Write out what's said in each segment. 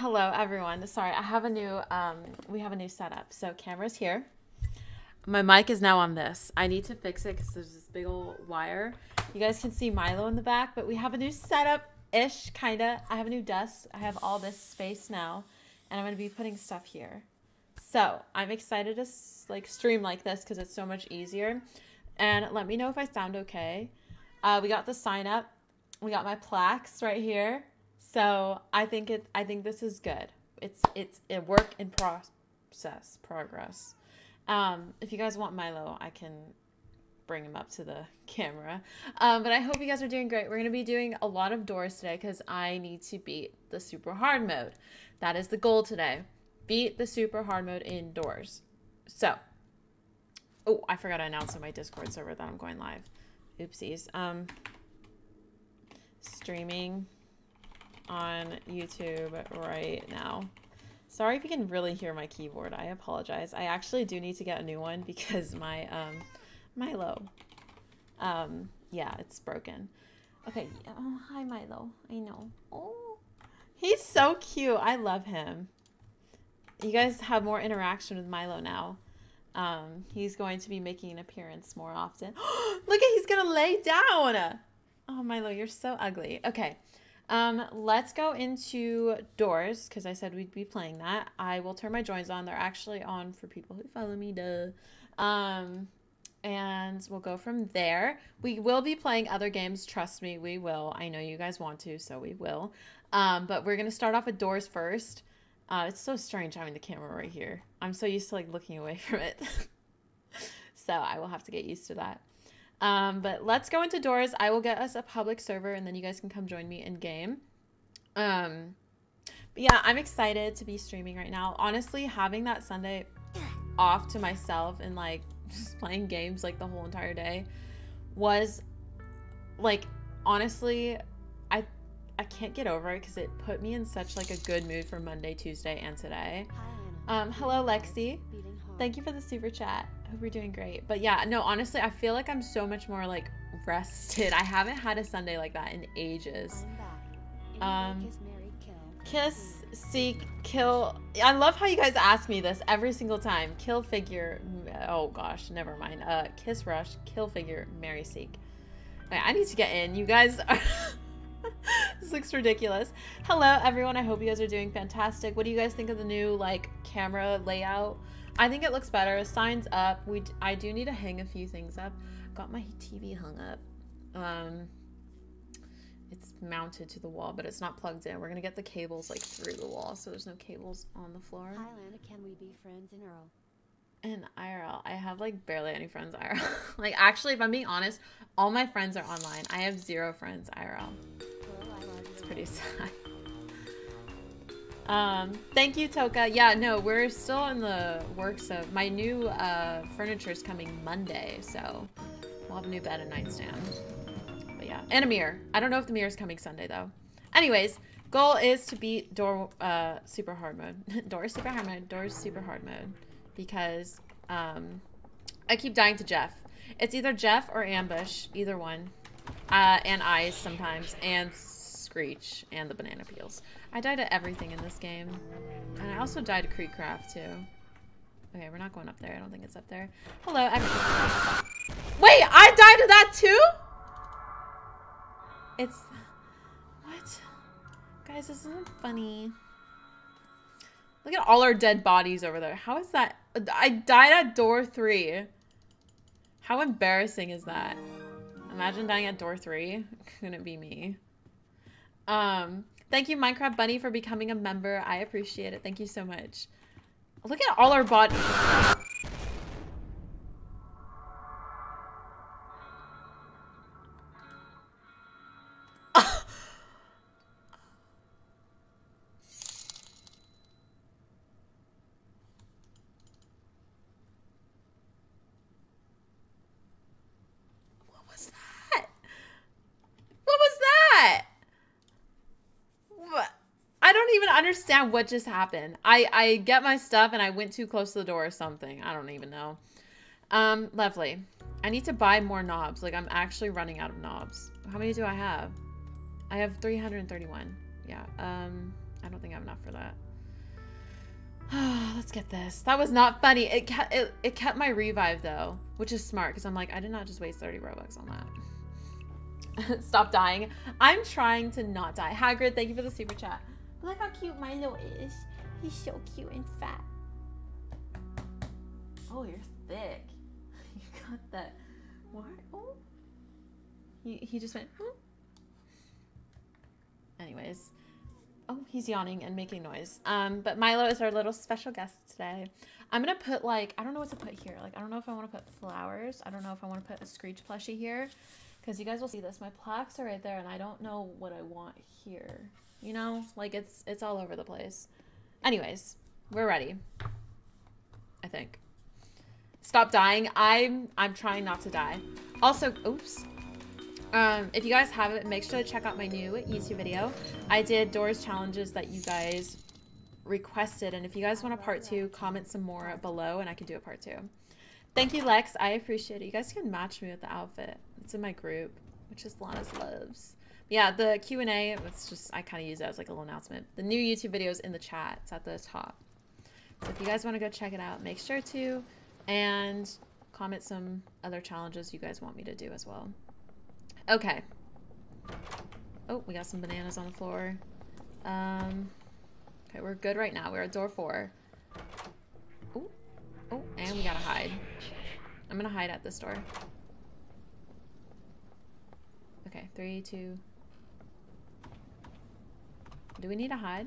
Hello, everyone. Sorry, I have a new, we have a new setup. So camera's here. My mic is now on this. I need to fix it because there's this big old wire. You guys can see Milo in the back, but we have a new setup-ish, kind of. I have a new desk. I have all this space now, and I'm going to be putting stuff here. So I'm excited to like stream like this because it's so much easier. And let me know if I sound okay. We got the sign up. We got my plaques right here. So I think this is good. It's a work in progress. If you guys want Milo, I can bring him up to the camera. But I hope you guys are doing great. We're going to be doing a lot of doors today because I need to beat the super hard mode. That is the goal today. Beat the super hard mode in Doors. So, oh, I forgot to announce on my Discord server that I'm going live. Oopsies. Streaming on YouTube right now. Sorry if you can really hear my keyboard. I apologize. I actually do need to get a new one because my Milo, yeah, it's broken. Okay. Oh, hi Milo. I know. Oh, he's so cute. I love him. You guys have more interaction with Milo now. He's going to be making an appearance more often. Look at, he's gonna lay down. Oh, Milo, you're so ugly. Okay. Let's go into Doors, because I said we'd be playing that. I will turn my joins on. They're actually on for people who follow me, duh. And we'll go from there. We will be playing other games. Trust me, we will. I know you guys want to, so we will. But we're going to start off with Doors first. It's so strange having the camera right here. I'm so used to, like, looking away from it. So I will have to get used to that. But let's go into Doors. I will get us a public server, and then you guys can come join me in game. But yeah, I'm excited to be streaming right now. Honestly, having that Sunday off to myself and, like, just playing games, like, the whole entire day was, like, honestly, I can't get over it because it put me in such, like, a good mood for Monday, Tuesday, and today. Hello, Lexi. Thank you for the super chat. Hope you're doing great. But yeah, no, honestly, I feel like I'm so much more, like, rested. I haven't had a Sunday like that in ages. Kiss, seek, kill. I love how you guys ask me this every single time. Kill, figure. Oh gosh, never mind. Kiss, rush, kill, figure, marry, seek. Okay, I need to get in. You guys are... This looks ridiculous. Hello, everyone. I hope you guys are doing fantastic. What do you guys think of the new, like, camera layout? I think it looks better. Signs up. I do need to hang a few things up. Got my TV hung up. It's mounted to the wall, but it's not plugged in. We're gonna get the cables, like, through the wall, so there's no cables on the floor. Hi, Lana. Can we be friends in IRL? In IRL, I have, like, barely any friends IRL. Like, actually, if I'm being honest, all my friends are online. I have 0 friends IRL. It's pretty sad. Thank you, Toka. Yeah, no, we're still in the works of my new furniture is coming Monday, so we'll have a new bed and nightstand. But yeah, and a mirror. I don't know if the mirror is coming Sunday though. Anyways, goal is to beat super hard mode. Doors super hard mode. Doors super hard mode, because I keep dying to Jeff. It's either Jeff or Ambush, either one, and Eyes sometimes, and Screech, and the banana peels. I died at everything in this game. And I also died at KreekCraft, too. Okay, we're not going up there. I don't think it's up there. Hello, everyone. Wait, I died of that, too? It's... What? Guys, this isn't funny. Look at all our dead bodies over there. How is that? I died at door 3. How embarrassing is that? Imagine dying at door 3. Couldn't be me. Thank you, Minecraft Bunny, for becoming a member. I appreciate it. Thank you so much. Look at all our bodies. What was that? What was that? I don't even understand what just happened. I get my stuff and I went too close to the door or something. I don't even know. Lovely. I need to buy more knobs. Like, I'm actually running out of knobs. How many do I have? I have 331. Yeah. I don't think I have enough for that. Let's get this. That was not funny. It kept my revive though, which is smart because I'm like, I did not just waste 30 Robux on that. Stop dying. I'm trying to not die. Hagrid, thank you for the super chat. Look how cute Milo is. He's so cute and fat. Oh, you're thick. You got that. What? Oh. He just went, huh? Anyways. Oh, he's yawning and making noise. But Milo is our little special guest today. I'm going to put, like, I don't know what to put here. Like, I don't know if I want to put flowers. I don't know if I want to put a Screech plushie here. Because you guys will see this. My plaques are right there, and I don't know what I want here. You know? Like, it's all over the place. Anyways, we're ready. I think. Stop dying. I'm trying not to die. Also, oops. If you guys haven't, make sure to check out my new YouTube video. I did Doors challenges that you guys requested, and if you guys want a part two, comment some more below and I can do a part two. Thank you, Lex. I appreciate it. You guys can match me with the outfit. It's in my group, which is Lana's Loves. Yeah, the Q&A, it's just, I kind of use it as like a little announcement. The new YouTube video is in the chat. It's at the top. So if you guys want to go check it out, make sure to, and comment some other challenges you guys want me to do as well. Okay. Oh, we got some bananas on the floor. Okay, we're good right now. We're at door 4. Ooh. Oh, and we gotta hide. I'm gonna hide at this door. Okay, 3, 2. Do we need to hide?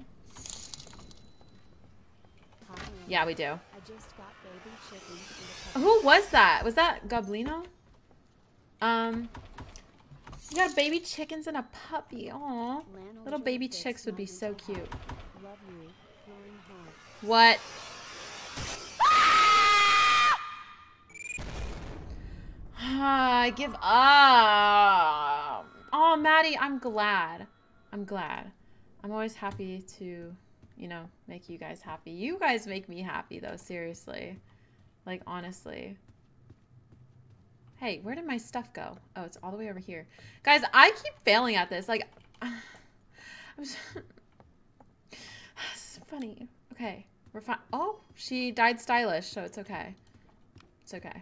Yeah, we do. I just got baby chickens in the. Who was that? Was that Goblino? You got baby chickens and a puppy. Aw. Little baby chicks would be so cute. What? I give up. Oh, Maddie, I'm glad. I'm glad. I'm always happy to, you know, make you guys happy. You guys make me happy, though, seriously. Like, honestly. Hey, where did my stuff go? Oh, it's all the way over here. Guys, I keep failing at this. Like, I'm just... This is funny. Okay, we're fine. Oh, she died stylish, so it's okay. It's okay.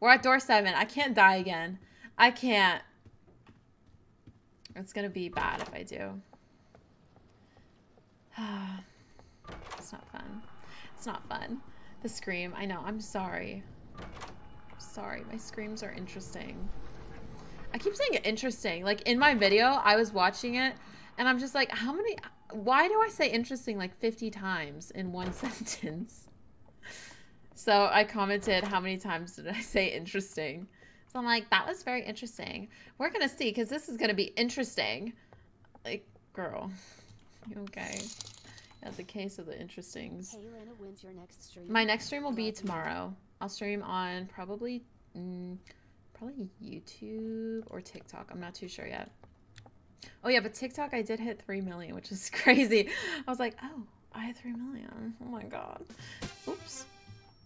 We're at door 7. I can't die again. I can't. It's going to be bad if I do. It's not fun. It's not fun. The scream. I know. I'm sorry. Sorry, my screams are interesting. I keep saying interesting. Like, in my video, I was watching it, and I'm just like, how many... Why do I say interesting, like, 50 times in one sentence? So I commented, how many times did I say interesting? So I'm like, that was very interesting. We're going to see, because this is going to be interesting. Like, girl. You okay? That's the case of the interestings. Hey, Lana, when's your next stream? My next stream will be tomorrow. I'll stream on probably, probably YouTube or TikTok. I'm not too sure yet. Oh yeah, but TikTok, I did hit 3 million, which is crazy. I was like, oh, I hit 3 million. Oh my God. Oops.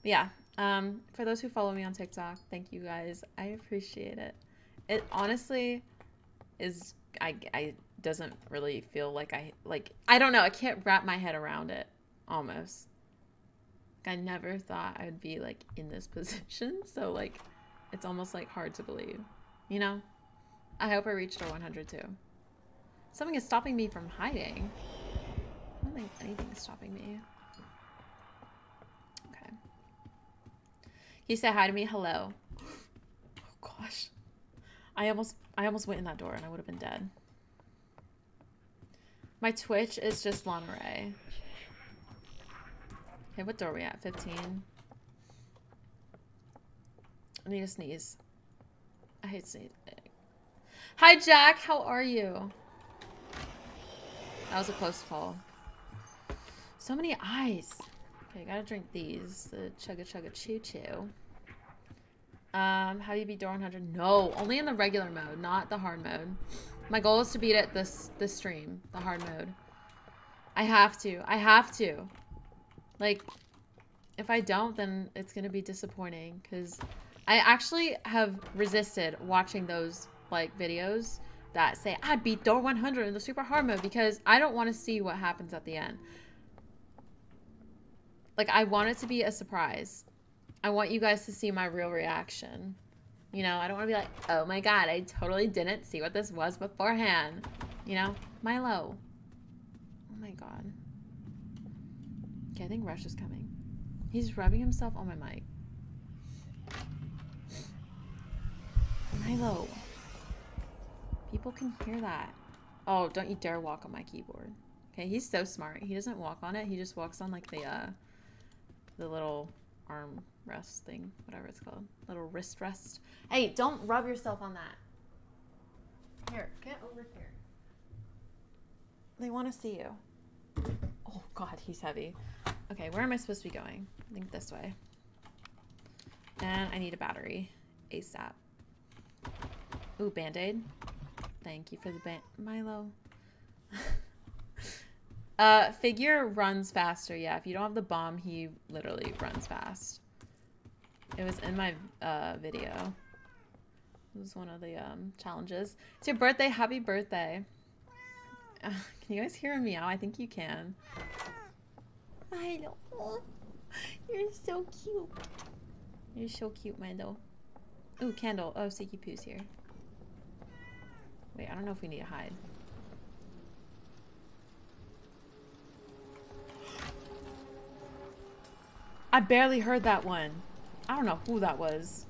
Yeah. For those who follow me on TikTok, thank you guys. I appreciate it. It honestly is, I doesn't really feel like I don't know. I can't wrap my head around it almost. I never thought I'd be like in this position, so like it's almost like hard to believe, you know. I hope I reached our 100 too. Something is stopping me from hiding. I don't think anything is stopping me. Okay, can you say hi to me? Hello. Oh gosh, I almost went in that door and I would have been dead. My Twitch is just Lana Ray. Okay, what door are we at? 15. I need to sneeze. I hate sneezing. Hi, Jack. How are you? That was a close call. So many eyes. Okay, I gotta drink these. The chugga chugga choo choo. How do you beat door 100? No, only in the regular mode, not the hard mode. My goal is to beat it this stream, the hard mode. I have to. I have to. Like, if I don't, then it's going to be disappointing because I actually have resisted watching those, like, videos that say I beat door 100 in the super hard mode, because I don't want to see what happens at the end. Like, I want it to be a surprise. I want you guys to see my real reaction. You know, I don't want to be like, oh my god, I totally didn't see what this was beforehand. You know? Milo. Oh my god. Okay, I think Rush is coming. He's rubbing himself on my mic. Milo. People can hear that. Oh, don't you dare walk on my keyboard. Okay, he's so smart. He doesn't walk on it. He just walks on, like, the little arm rest thing, whatever it's called. Little wrist rest. Hey, don't rub yourself on that. Here, get over here. They want to see you. Oh god, he's heavy. Okay, where am I supposed to be going? I think this way. And I need a battery. ASAP. Ooh, Band-Aid. Thank you for the Milo. Figure runs faster, yeah. If you don't have the bomb, he literally runs fast. It was in my video. It was one of the challenges. It's your birthday. Happy birthday. Can you guys hear a meow? I think you can. Milo. You're so cute. You're so cute, Milo. Ooh, candle. Oh, Seeky Poo's here. Wait, I don't know if we need to hide. I barely heard that one. I don't know who that was.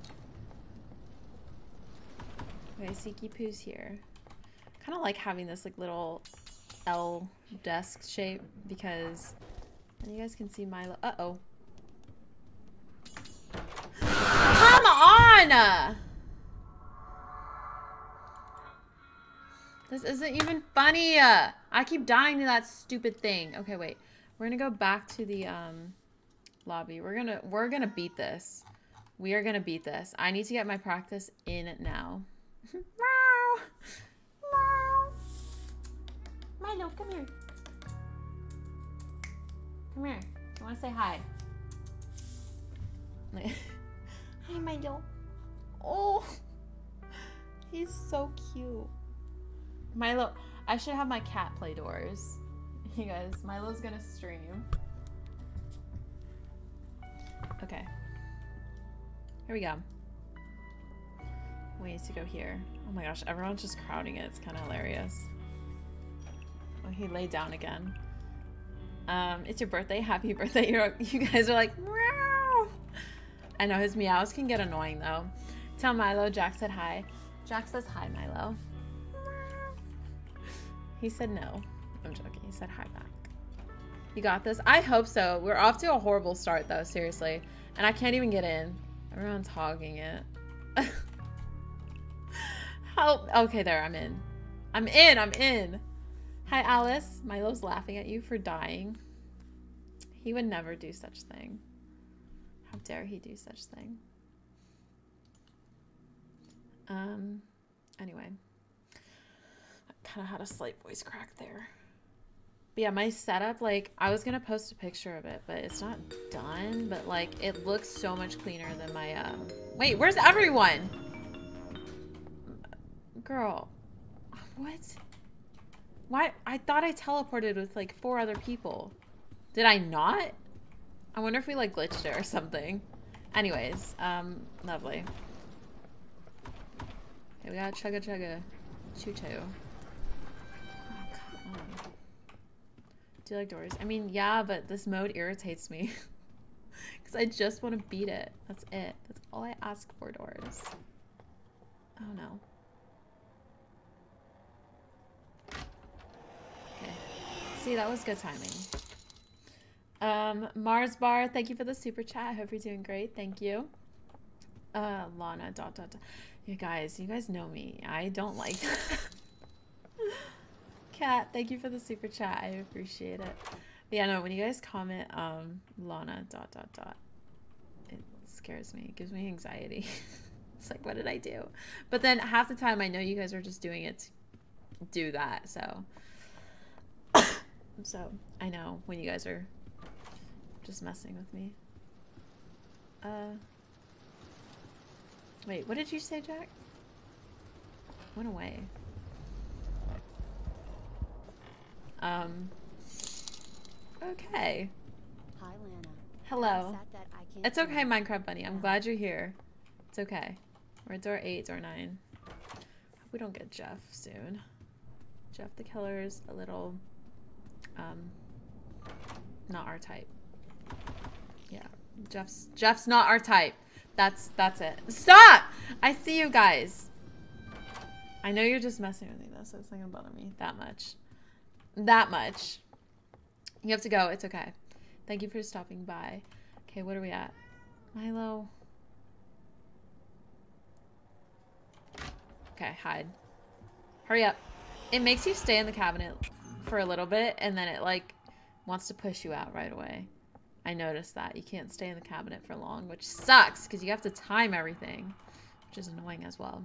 Okay, Seeky Poo's here. Kind of like having this like little L desk shape, because and you guys can see Milo. Uh-oh. Come on! This isn't even funny. I keep dying to that stupid thing. Okay, wait. We're gonna go back to the lobby. We're gonna beat this. We are gonna beat this. I need to get my practice in now. Wow. Wow. Milo, come here. Come here. You wanna say hi? Hi, Milo. Oh, he's so cute. Milo, I should have my cat play Doors. You guys, Milo's gonna stream. Okay. Here we go. We need to go here. Oh my gosh, everyone's just crowding it. It's kind of hilarious. Oh, he laid down again. It's your birthday. Happy birthday. You guys are like, meow. I know his meows can get annoying though. Tell Milo Jack said hi. Jack says hi, Milo. He said no. I'm joking. He said hi back. You got this? I hope so. We're off to a horrible start, though. Seriously. And I can't even get in. Everyone's hogging it. Help. Okay, there. I'm in. I'm in. I'm in. Hi, Alice. Milo's laughing at you for dying. He would never do such thing. How dare he do such thing? Anyway. Kind of had a slight voice crack there. But yeah, my setup, like, I was gonna post a picture of it, but it's not done, but like, it looks so much cleaner than my, wait, where's everyone? Girl, what? Why? I thought I teleported with like 4 other people. Did I not? I wonder if we like glitched it or something. Anyways, lovely. Okay, we got chugga chugga choo choo. Do you like Doors? I mean, yeah, but this mode irritates me. Because I just want to beat it. That's it. That's all I ask for, Doors. Oh, no. Okay. See, that was good timing. Mars Bar, thank you for the super chat. I hope you're doing great. Thank you. Lana, ... You guys, know me. I don't like that. Cat, thank you for the super chat. I appreciate it. But yeah, no, when you guys comment, Lana, ... it scares me. It gives me anxiety. It's like, what did I do? But then half the time, I know you guys are just doing it to do that, so. So, I know when you guys are just messing with me. Wait, what did you say, Jack? Went away. Okay. Hi, Lana. Hello. It's okay, Minecraft Bunny. I'm glad you're here. It's okay. We're at door 8, door 9. Hope we don't get Jeff soon. Jeff the killer's a little, not our type. Yeah, Jeff's not our type. That's it. Stop! I see you guys. I know you're just messing with me though, so it's not gonna bother me that much. That much. You have to go. It's okay. Thank you for stopping by. Okay, what are we at? Milo. Okay, hide. Hurry up. It makes you stay in the cabinet for a little bit, and then it, like, wants to push you out right away. I noticed that. You can't stay in the cabinet for long, which sucks, because you have to time everything, which is annoying as well.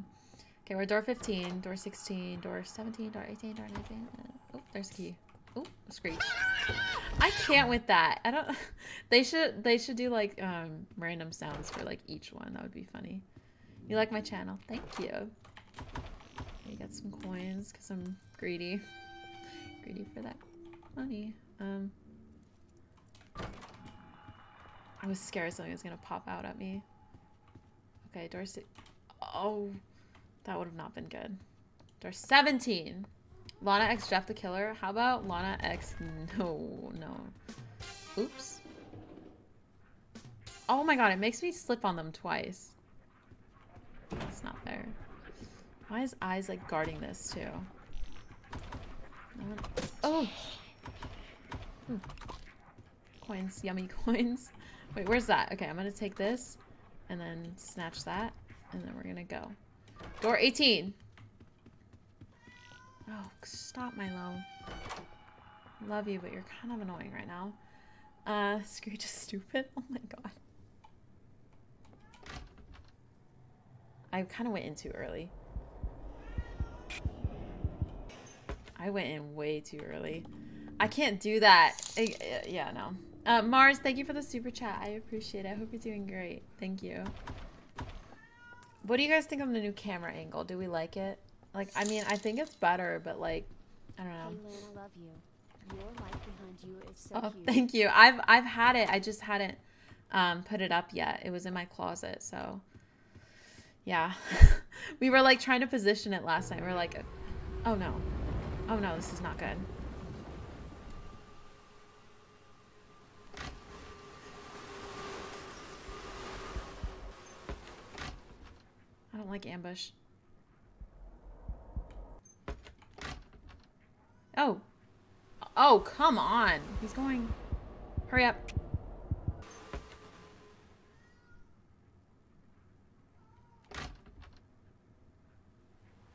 Okay, we're door 15, door 16, door 17, door 18, door 19. Oh, there's a key. Oh, a Screech. I can't with that. I don't... They should do, like, random sounds for, like, each one. That would be funny. You like my channel. Thank you. I got some coins because I'm greedy. Greedy for that money. I was scared something was gonna pop out at me. Okay, door 6. Oh, that would have not been good. Door 17. Lana X Jeff the killer. How about Lana X? No. Oops. Oh my god, it makes me slip on them twice. That's not fair. Why is Eyes, like, guarding this, too? Oh! Hmm. Coins. Yummy coins. Wait, where's that? Okay, I'm gonna take this, and then snatch that, and then we're gonna go. Door 18! Oh, stop, Milo. Love you, but you're kind of annoying right now. Screech is stupid. Oh my god. I kind of went in too early. I went in way too early. I can't do that. Yeah, no. Mars, thank you for the super chat. I appreciate it. I hope you're doing great. Thank you. What do you guys think of the new camera angle? Do we like it? Like, I mean, I think it's better, but, like, I don't know. Lana, love you. Your light behind you is so cute. Oh, thank you. I've had it. I just hadn't put it up yet. It was in my closet, so. Yeah. We were, like, trying to position it last night. We were like, oh, no. Oh no, this is not good. I don't like ambush. Oh. Oh, come on. He's going. Hurry up.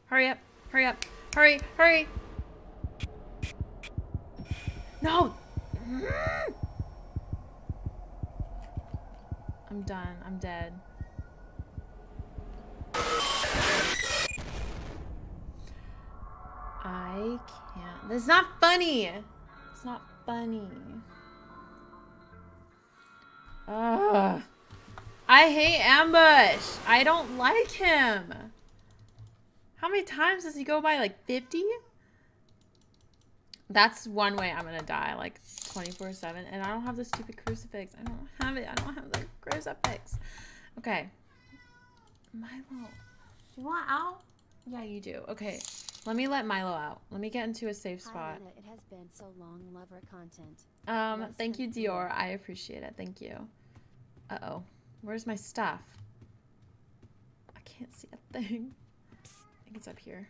Hurry up. Hurry up. Hurry. Hurry. No! I'm done. I'm dead. I can't. It's not funny! It's not funny. Ugh. I hate Ambush! I don't like him! How many times does he go by? Like 50? That's one way I'm gonna die, like, 24/7. And I don't have the stupid crucifix. I don't have it. I don't have the crucifix. Okay. Milo. You want out? Yeah, you do. Okay. Let me let Milo out. Let me get into a safe spot. Hi, it has been so long. Love our content. Thank you, Dior. I appreciate it. Thank you. Uh-oh. Where's my stuff? I can't see a thing. I think it's up here.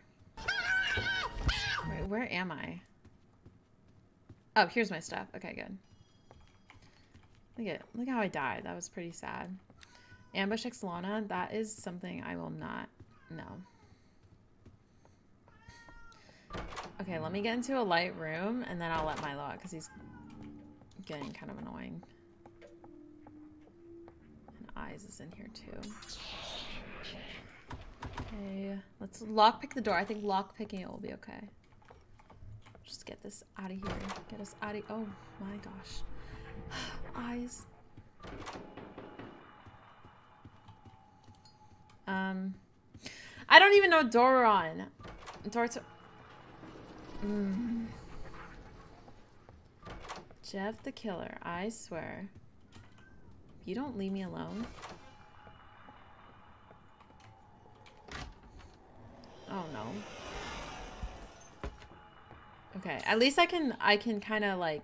Wait, where am I? Oh, here's my stuff. Okay, good. Look how I died. That was pretty sad. Ambush X Lana, that is something I will not know. Okay, let me get into a light room, and then I'll let Milo out, because he's getting kind of annoying. And Eyes is in here, too. Okay, let's lockpick the door. I think lockpicking it will be okay. Just get this out of here. Get us out of... Oh, my gosh. Eyes. I don't even know door on. Door to... Jeff the killer, I swear. You don't leave me alone. Oh no. Okay, at least I can kind of like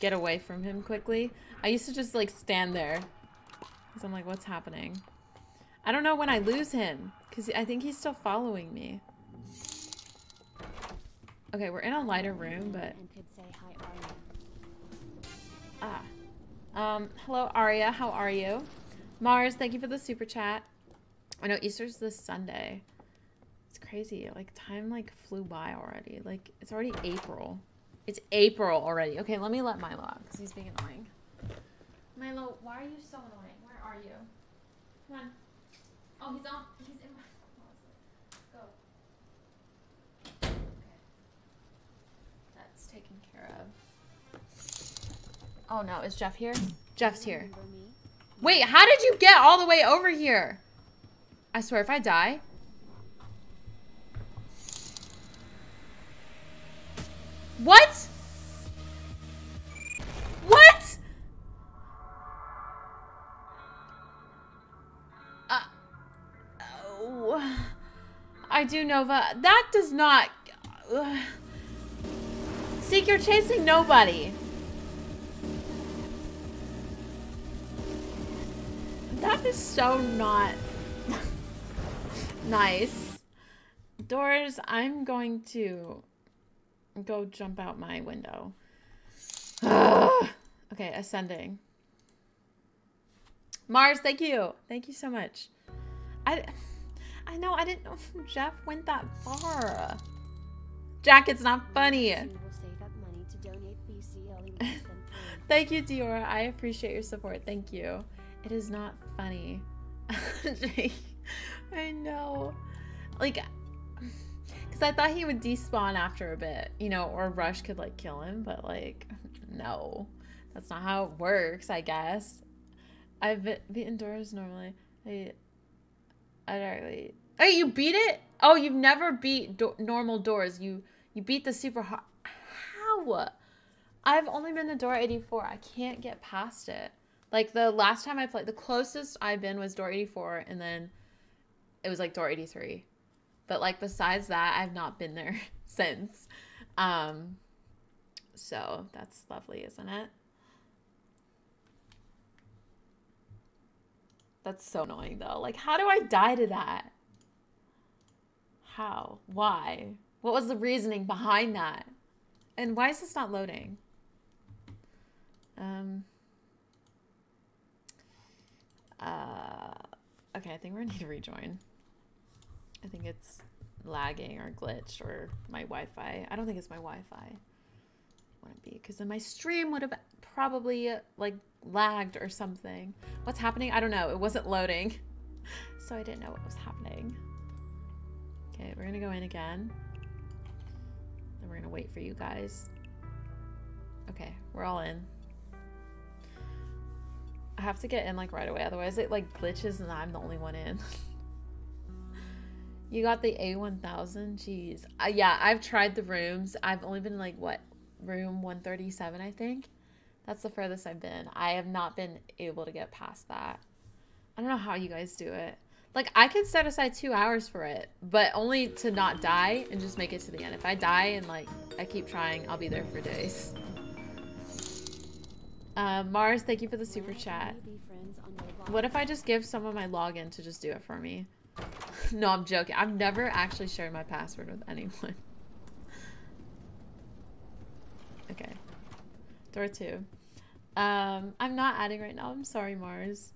get away from him quickly. I used to just like stand there. Cause I'm like, what's happening? I don't know when I lose him. Cause I think he's still following me. Okay, we're in a lighter room, but... Ah. Hello, Aria. How are you? Mars, thank you for the super chat. I know Easter's this Sunday. It's crazy. Like, time, like, flew by already. Like, it's already April. It's April already. Okay, let me let Milo out, because he's being annoying. Milo, why are you so annoying? Where are you? Come on. Oh, he's on. He's in my... Go. Okay. That's taken care of. Oh no, is Jeff here? Jeff's here. Wait, how did you get all the way over here? I swear if I die. What? What? Oh. I do, Nova. That does not... Seek, you're chasing nobody. That is so not nice. Doors, I'm going to go jump out my window. Ugh. Okay, ascending. Mars, thank you. Thank you so much. I know, I didn't know if Jeff went that far. Jack, it's not funny. Thank you, Diora. I appreciate your support. Thank you. It is not funny. I know. Like, because I thought he would despawn after a bit, you know, or Rush could, like, kill him, but, like, no. That's not how it works, I guess. I've beaten Doors normally. I directly... Oh, you beat it? Oh, you've never beat normal Doors. You beat the super hard... How? I've only been to door 84. I can't get past it. Like, the last time I played, the closest I've been was door 84, and then it was, like, door 83. But, like, besides that, I've not been there since. So, that's lovely, isn't it? That's so annoying, though. Like, how do I die to that? How? Why? What was the reasoning behind that? And why is this not loading? Okay, I think we're gonna need to rejoin. I think it's lagging or glitched or my Wi-Fi. I don't think it's my Wi-Fi. It wouldn't be, because then my stream would have probably like lagged or something. What's happening? I don't know. It wasn't loading. So I didn't know what was happening. Okay, we're gonna go in again. And we're gonna wait for you guys. Okay, we're all in. I have to get in like right away, otherwise it like glitches and I'm the only one in. You got the A1000? Jeez. Yeah, I've tried the rooms. I've only been in, like, what, room 137, I think? That's the furthest I've been. I have not been able to get past that. I don't know how you guys do it. Like, I could set aside 2 hours for it, but only to not die and just make it to the end. If I die and, like, I keep trying, I'll be there for days. Mars, thank you for the super chat. What if I just give someone my login to just do it for me? No, I'm joking. I've never actually shared my password with anyone. Okay. Door 2. I'm not adding right now. I'm sorry, Mars.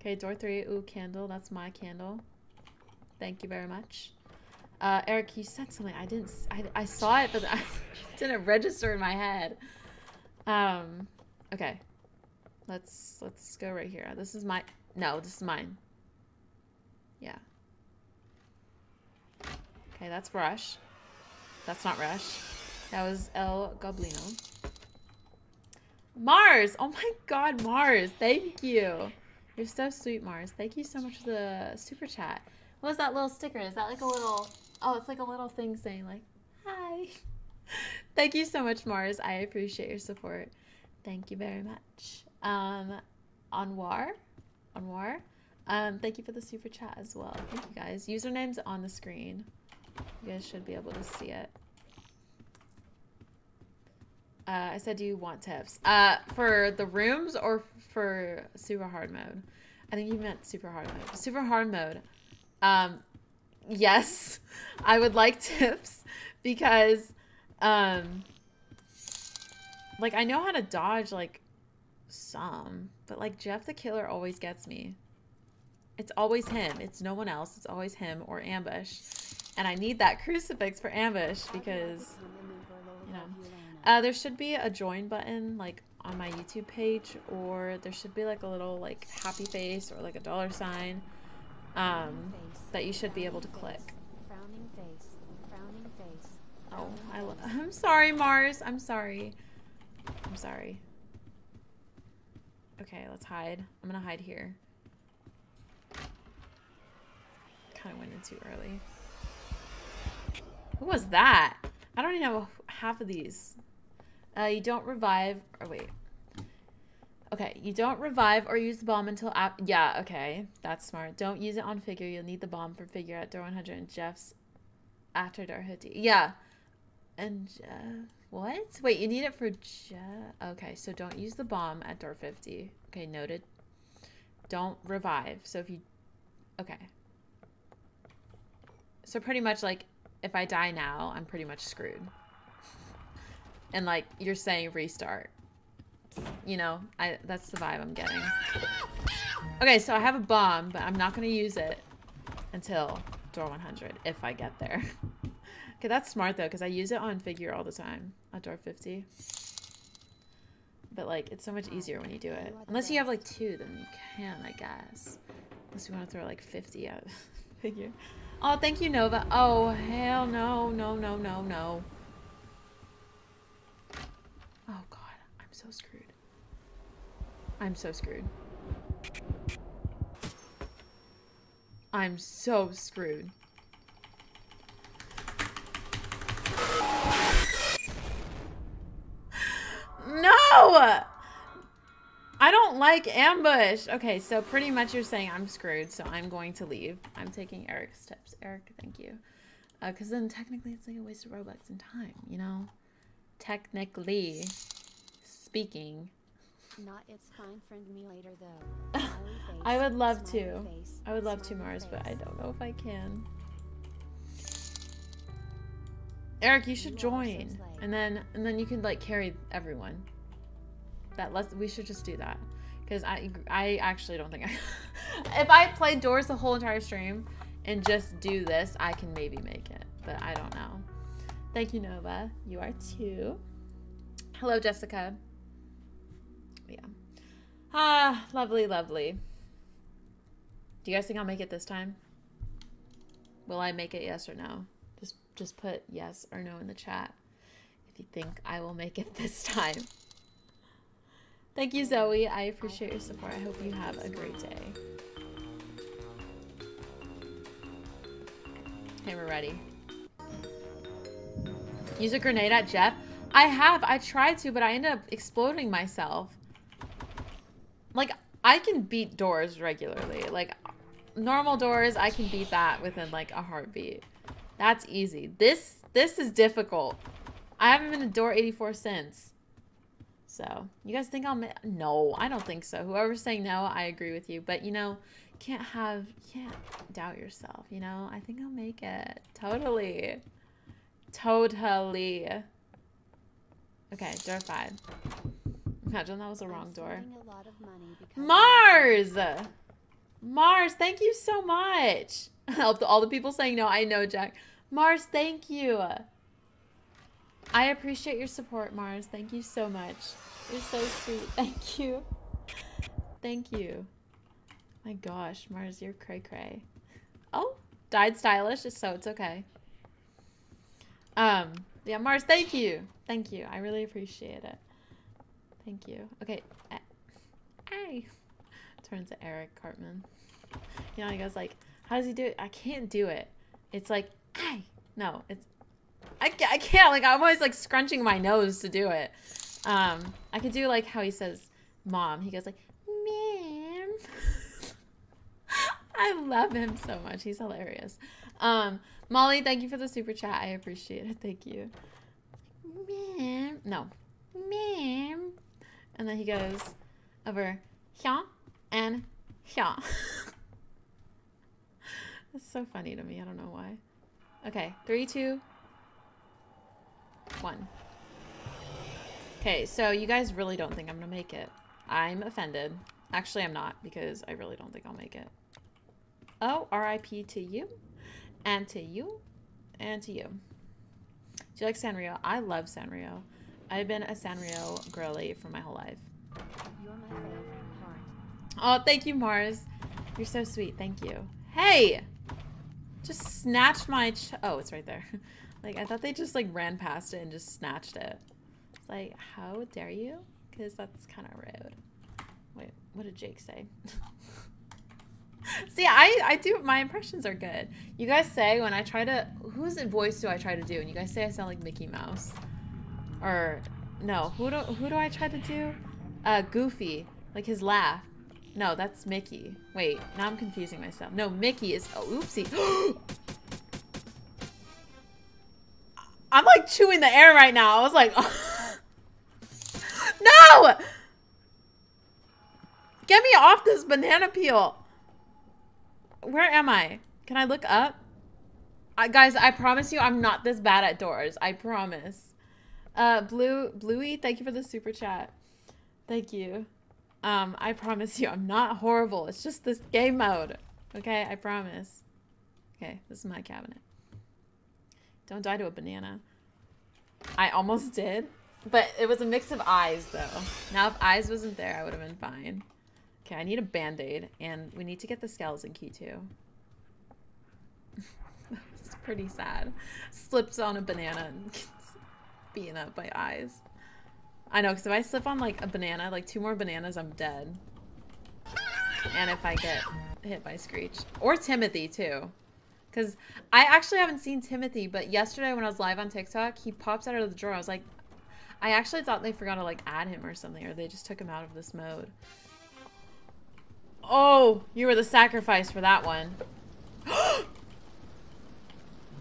Okay, door 3. Ooh, candle. That's my candle. Thank you very much. Eric, you said something. I didn't... I saw it, but I didn't register in my head. Okay. Let's go right here. This is my, no, this is mine. Yeah. Okay, that's Rush. That's not Rush. That was El Goblino. Mars! Oh my god, Mars! Thank you! You're so sweet, Mars. Thank you so much for the super chat. What was that little sticker? Is that like a little, oh, it's like a little thing saying like, hi. Thank you so much, Mars. I appreciate your support. Thank you very much. Anwar, thank you for the super chat as well. Thank you guys. Username's on the screen. You guys should be able to see it. I said, do you want tips? For the rooms or for super hard mode? I think you meant super hard mode. Super hard mode. Yes, I would like tips because, like, I know how to dodge, like, some. But, like, Jeff the Killer always gets me. It's always him. It's no one else. It's always him or Ambush. And I need that crucifix for Ambush because, you know. There should be a join button, like, on my YouTube page, or there should be, like, a little, like, happy face or, like, a $sign that you should be able to click. Oh, I'm sorry, Mars. I'm sorry. I'm sorry. Okay, let's hide. I'm gonna hide here. Kind of went in too early. Who was that? I don't even know half of these. You don't revive, or wait. Okay, you don't revive or use the bomb until after. Yeah, okay, that's smart. Don't use it on Figure. You'll need the bomb for Figure at door 100 and Jeff's after door 50. Yeah, and Jeff, what? Wait, you need it for Jeff. Okay, so don't use the bomb at door 50. Okay, noted. Don't revive. So if you, okay. So pretty much like if I die now, I'm pretty much screwed. And like you're saying restart. You know, that's the vibe I'm getting. Okay, so I have a bomb, but I'm not going to use it until door 100, if I get there. Okay, that's smart, though, because I use it on Figure all the time, at door 50. But, like, it's so much easier when you do it. Unless you have, like, 2, then you can, I guess. Unless you want to throw, like, 50 at Figure. Oh, thank you, Nova. Oh, hell no, no, no, no, no. Oh, God, I'm so screwed. I'm so screwed. I'm so screwed. No! I don't like Ambush. Okay, so pretty much you're saying I'm screwed, so I'm going to leave. I'm taking Eric's tips. Eric, thank you. Because then technically it's like a waste of Robux and time, you know? Technically speaking. Not it's fine, friend me later though. Face, I would love to. Face, I would love to, Mars, face. But I don't know if I can. Eric, you should join, and then you can like carry everyone. That we should just do that, because I actually don't think I. If I play Doors the whole entire stream and just do this, I can maybe make it, but I don't know. Thank you, Nova. You are too. Hello, Jessica. Yeah. Ah, lovely, lovely. Do you guys think I'll make it this time? Will I make it? Yes or no? Just put yes or no in the chat if you think I will make it this time. Thank you, Zoe. I appreciate your support. I hope you have a great day. Okay, we're ready. Use a grenade at Jeff. I have. I tried to, but I ended up exploding myself. Like, I can beat Doors regularly. Like, normal Doors, I can beat that within, like, a heartbeat. That's easy. This is difficult. I haven't been to door 84 since. So, you guys think I'll... No, I don't think so. Whoever's saying no, I agree with you. But, you know, can't doubt yourself, you know? I think I'll make it. Totally. Totally. Okay, door 5. Imagine that was the wrong door. Mars! Mars, thank you so much. Help all the people saying no. I know, Jack. Mars, thank you. I appreciate your support, Mars. Thank you so much. You're so sweet. Thank you. Thank you. My gosh, Mars, you're cray-cray. Oh, died stylish, so it's okay. Yeah, Mars, thank you. Thank you. I really appreciate it. Thank you. Okay. Hey. Turns to Eric Cartman. You know, he goes like, how does he do it? I can't do it. It's like, hey. No, it's, I can't, like, I'm always, like, scrunching my nose to do it. I could do, like, how he says, Mom. He goes, like, Ma'am. I love him so much. He's hilarious. Molly, thank you for the super chat. I appreciate it. Thank you. Ma'am. No. Ma'am. And then he goes over here and here. That's so funny to me. I don't know why. Okay. 3, 2, 1. Okay, so you guys really don't think I'm gonna make it. I'm offended. Actually, I'm not, because I really don't think I'll make it. Oh, R.I.P. to you. And to you. And to you. Do you like Sanrio? I love Sanrio. I've been a Sanrio girly for my whole life. You're my favorite part. Oh, thank you, Mars. You're so sweet. Thank you. Hey! Just snatched my oh, it's right there. Like, I thought they just, like, ran past it and just snatched it. It's like, how dare you? Because that's kind of rude. Wait, what did Jake say? See, I do, my impressions are good. You guys say when I try to, whose voice do I try to do? And you guys say I sound like Mickey Mouse. Or, no, who do I try to do? Goofy, like his laugh. No, that's Mickey. Wait, now I'm confusing myself. No, Mickey is, oh, oopsie. I'm like chewing the air right now. I was like, oh. No! Get me off this banana peel. Where am I? Can I look up? Guys, I promise you I'm not this bad at Doors. I promise. Bluey, thank you for the super chat. Thank you. I promise you I'm not horrible. It's just this game mode. Okay, I promise. Okay, this is my cabinet. Don't die to a banana. I almost did, but it was a mix of eyes, though. Now, if eyes wasn't there, I would have been fine. Okay, I need a Band-Aid, and we need to get the scales in key, too. It's pretty sad. Slips on a banana and gets beaten up by eyes. I know, because if I slip on, like, a banana, like, 2 more bananas, I'm dead. And if I get hit by Screech. Or Timothy, too. Because I actually haven't seen Timothy, but yesterday when I was live on TikTok, he pops out of the drawer. I was like, I actually thought they forgot to, like, add him or something, or they just took him out of this mode. Oh, you were the sacrifice for that one.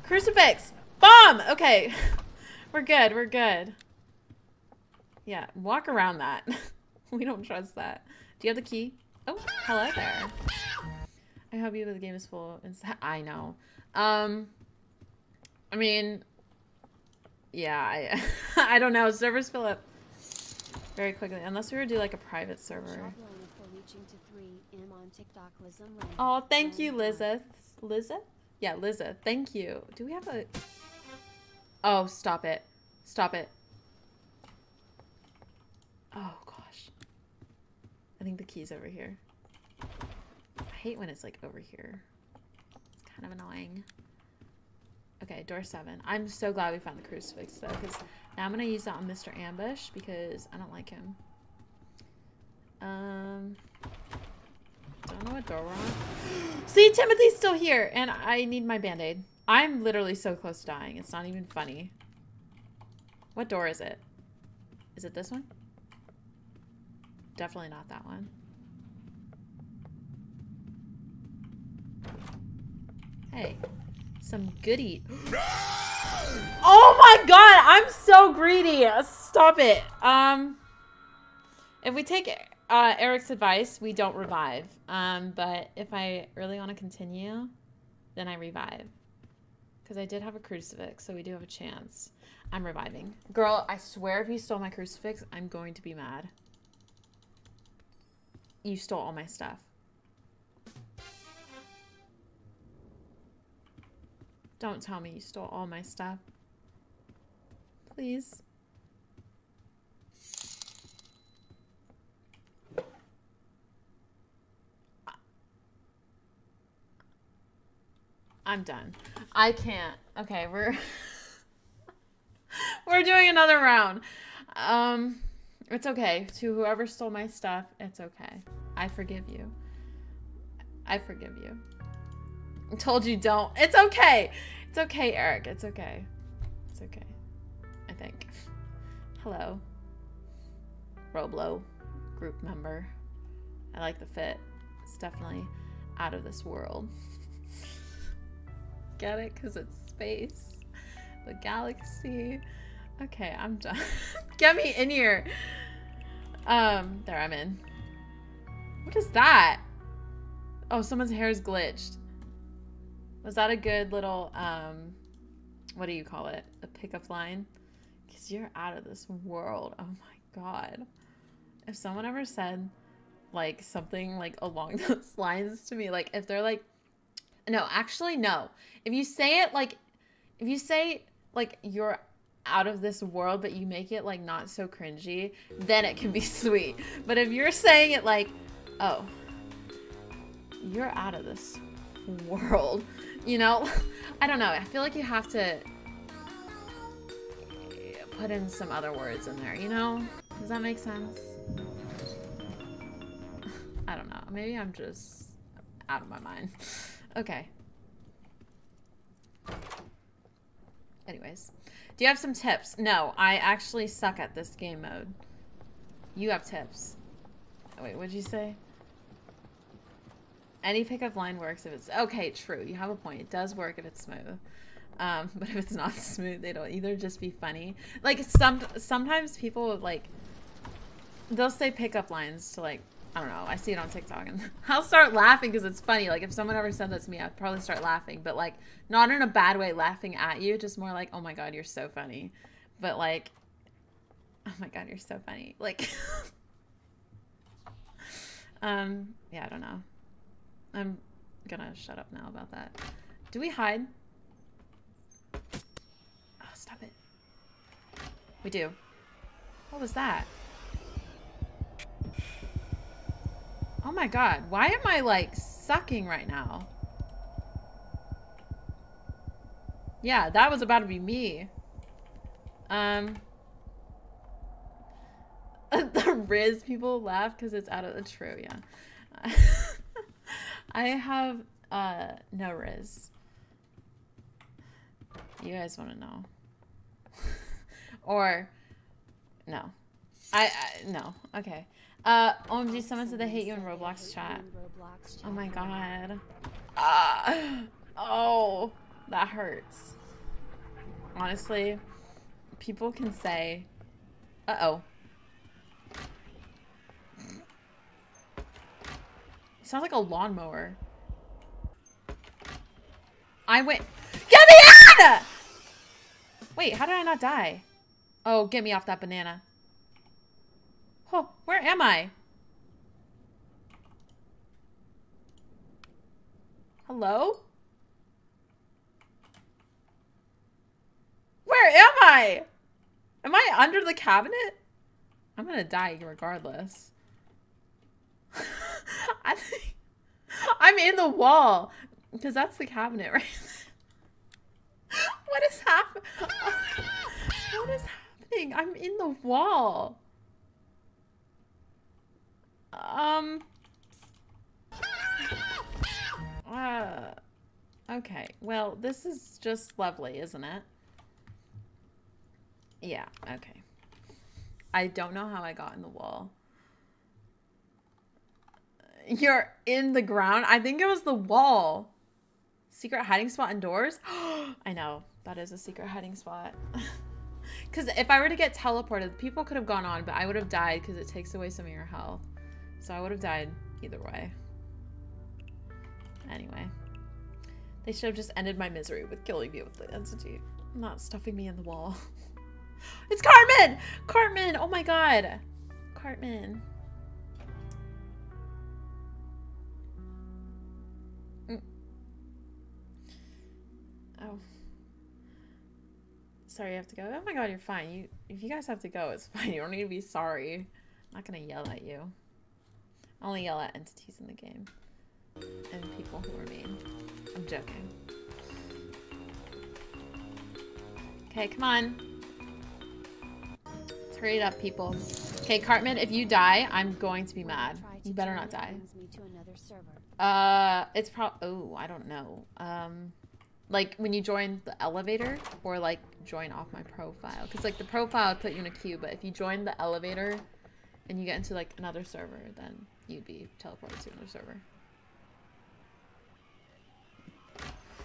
Crucifix! Bomb! Okay. We're good. We're good. Yeah, walk around that. We don't trust that. Do you have the key? Oh, hello there. I hope you know the game is full. I know. I mean, yeah, I don't know. Servers fill up very quickly. Unless we were to do like a private server. Oh, thank you, Lizeth. Lizeth? Yeah, Lizeth. Thank you. Do we have a... Oh, stop it. Stop it. Oh, gosh. I think the key's over here. I hate when it's like over here. It's kind of annoying. Okay, door 7. I'm so glad we found the crucifix though, because now I'm gonna use that on Mr. Ambush because I don't like him. Don't know what door we're on. See, Timothy's still here, and I need my Band-Aid. I'm literally so close to dying. It's not even funny. What door is it? Is it this one? Definitely not that one. Hey, some goodie. Oh my god, I'm so greedy. Stop it. If we take Eric's advice, we don't revive. But if I really want to continue, then I revive. Because I did have a crucifix, so we do have a chance. I'm reviving. Girl, I swear if you stole my crucifix, I'm going to be mad. You stole all my stuff. Don't tell me you stole all my stuff. Please. I'm done. I can't. Okay, we're... we're doing another round. It's okay. To whoever stole my stuff, it's okay. I forgive you. I forgive you. Told you don't. It's okay. It's okay, Eric. It's okay. It's okay. I think. Hello. Roblo. Group member. I like the fit. It's definitely out of this world. Get it? Because it's space. The galaxy. Okay, I'm done. Get me in here. There, I'm in. What is that? Oh, someone's hair's glitched. Was that a good little, what do you call it? A pickup line? Because you're out of this world. Oh my god. If someone ever said, like, something, like, along those lines to me, like, if they're like, no, actually, no. If you say it, like, if you say, like, you're out of this world, but you make it, like, not so cringy, then it can be sweet. But if you're saying it, like, oh, you're out of this world, you know? I don't know. I feel like you have to put in some other words in there, you know? Does that make sense? I don't know. Maybe I'm just out of my mind. Okay. Anyways. Do you have some tips? No, I actually suck at this game mode. You have tips. Oh, wait, what'd you say? Any pickup line works if it's... Okay, true. You have a point. It does work if it's smooth. But if it's not smooth, they don't either. Just be funny. Like, sometimes people would, like... They'll say pickup lines to, like... I don't know. I see it on TikTok and I'll start laughing because it's funny. Like if someone ever said that to me, I'd probably start laughing, but like not in a bad way laughing at you, just more like, oh my God, you're so funny. But like, oh my God, you're so funny. Like, yeah, I don't know. I'm gonna shut up now about that. Do we hide? Oh, stop it. We do. What was that? Oh my god, why am I like sucking right now? Yeah, that was about to be me. The Riz people laugh because it's out of the true, yeah. I have no Riz. You guys want to know. Or, no. I no, okay. OMG, someone said they hate you in Roblox chat. Oh my god. Oh, that hurts. Honestly, people can say, uh-oh. Sounds like a lawnmower. I went, get me out! Wait, how did I not die? Oh, get me off that banana. Oh, where am I? Hello? Where am I? Am I under the cabinet? I'm gonna die regardless. I think I'm in the wall because that's the cabinet right there. What is happening? What is happening? I'm in the wall. Okay, well, this is just lovely, isn't it? Yeah, okay. I don't know how I got in the wall. You're in the ground? I think it was the wall. Secret hiding spot indoors? I know, that is a secret hiding spot. Because if I were to get teleported, people could have gone on, but I would have died because it takes away some of your health. So I would have died either way. Anyway. They should have just ended my misery with killing me with the entity. Not stuffing me in the wall. It's Cartman! Cartman! Oh my god! Cartman. Mm. Oh. Sorry, you have to go? Oh my god, you're fine. If you guys have to go, it's fine. You don't need to be sorry. I'm not gonna yell at you. I only yell at entities in the game and people who are mean. I'm joking. Okay, come on. Let's hurry it up, people. Okay, Cartman, if you die, I'm going to be mad. You better not die. It's probably... Oh, I don't know. Like when you join the elevator, or like join off my profile, because like the profile would put you in a queue, but if you join the elevator and you get into like another server, then you'd be teleported to another server.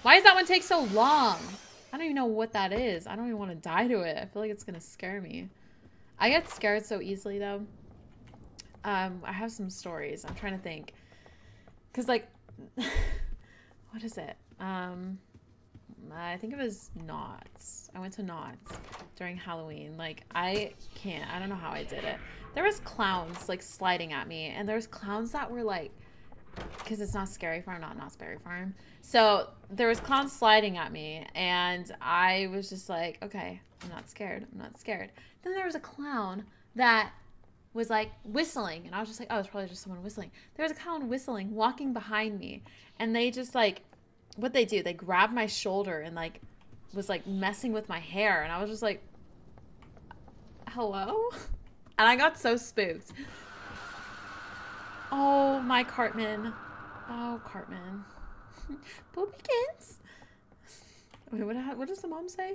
Why does that one take so long? I don't even know what that is. I don't even want to die to it. I feel like it's gonna scare me. I get scared so easily though. I have some stories. I'm trying to think, cause like, what is it? I think it was Knott's. I went to Knott's during Halloween. Like, I don't know how I did it. There was clowns, like, sliding at me. And there was clowns that were, like, because it's Knott's Scary Farm, not Knott's Berry Farm. So there was clowns sliding at me. And I was just like, okay, I'm not scared. I'm not scared. Then there was a clown that was, like, whistling. And I was just like, oh, it's probably just someone whistling. There was a clown whistling, walking behind me. And they just, like... what they do, they grabbed my shoulder and like was like messing with my hair, and I was just like, hello? And I got so spooked. Oh my Cartman. Oh Cartman. Poopykins. Wait, what does the mom say?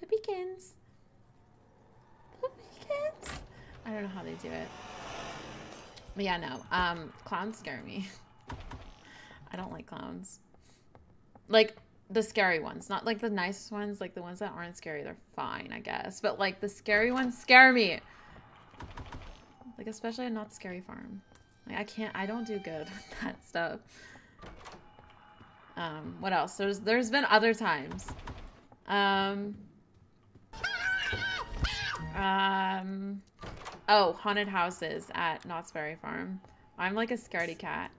Poopykins. Poopykins. I don't know how they do it. But yeah, no. Clowns scare me. I don't like clowns. Like, the scary ones. Not, like, the nice ones. Like, the ones that aren't scary, they're fine, I guess. But, like, the scary ones scare me. Like, especially at Knott's Scary Farm. Like, I don't do good with that stuff. What else? There's been other times. Oh, haunted houses at Knott's Berry Farm. I'm, like, a scaredy cat.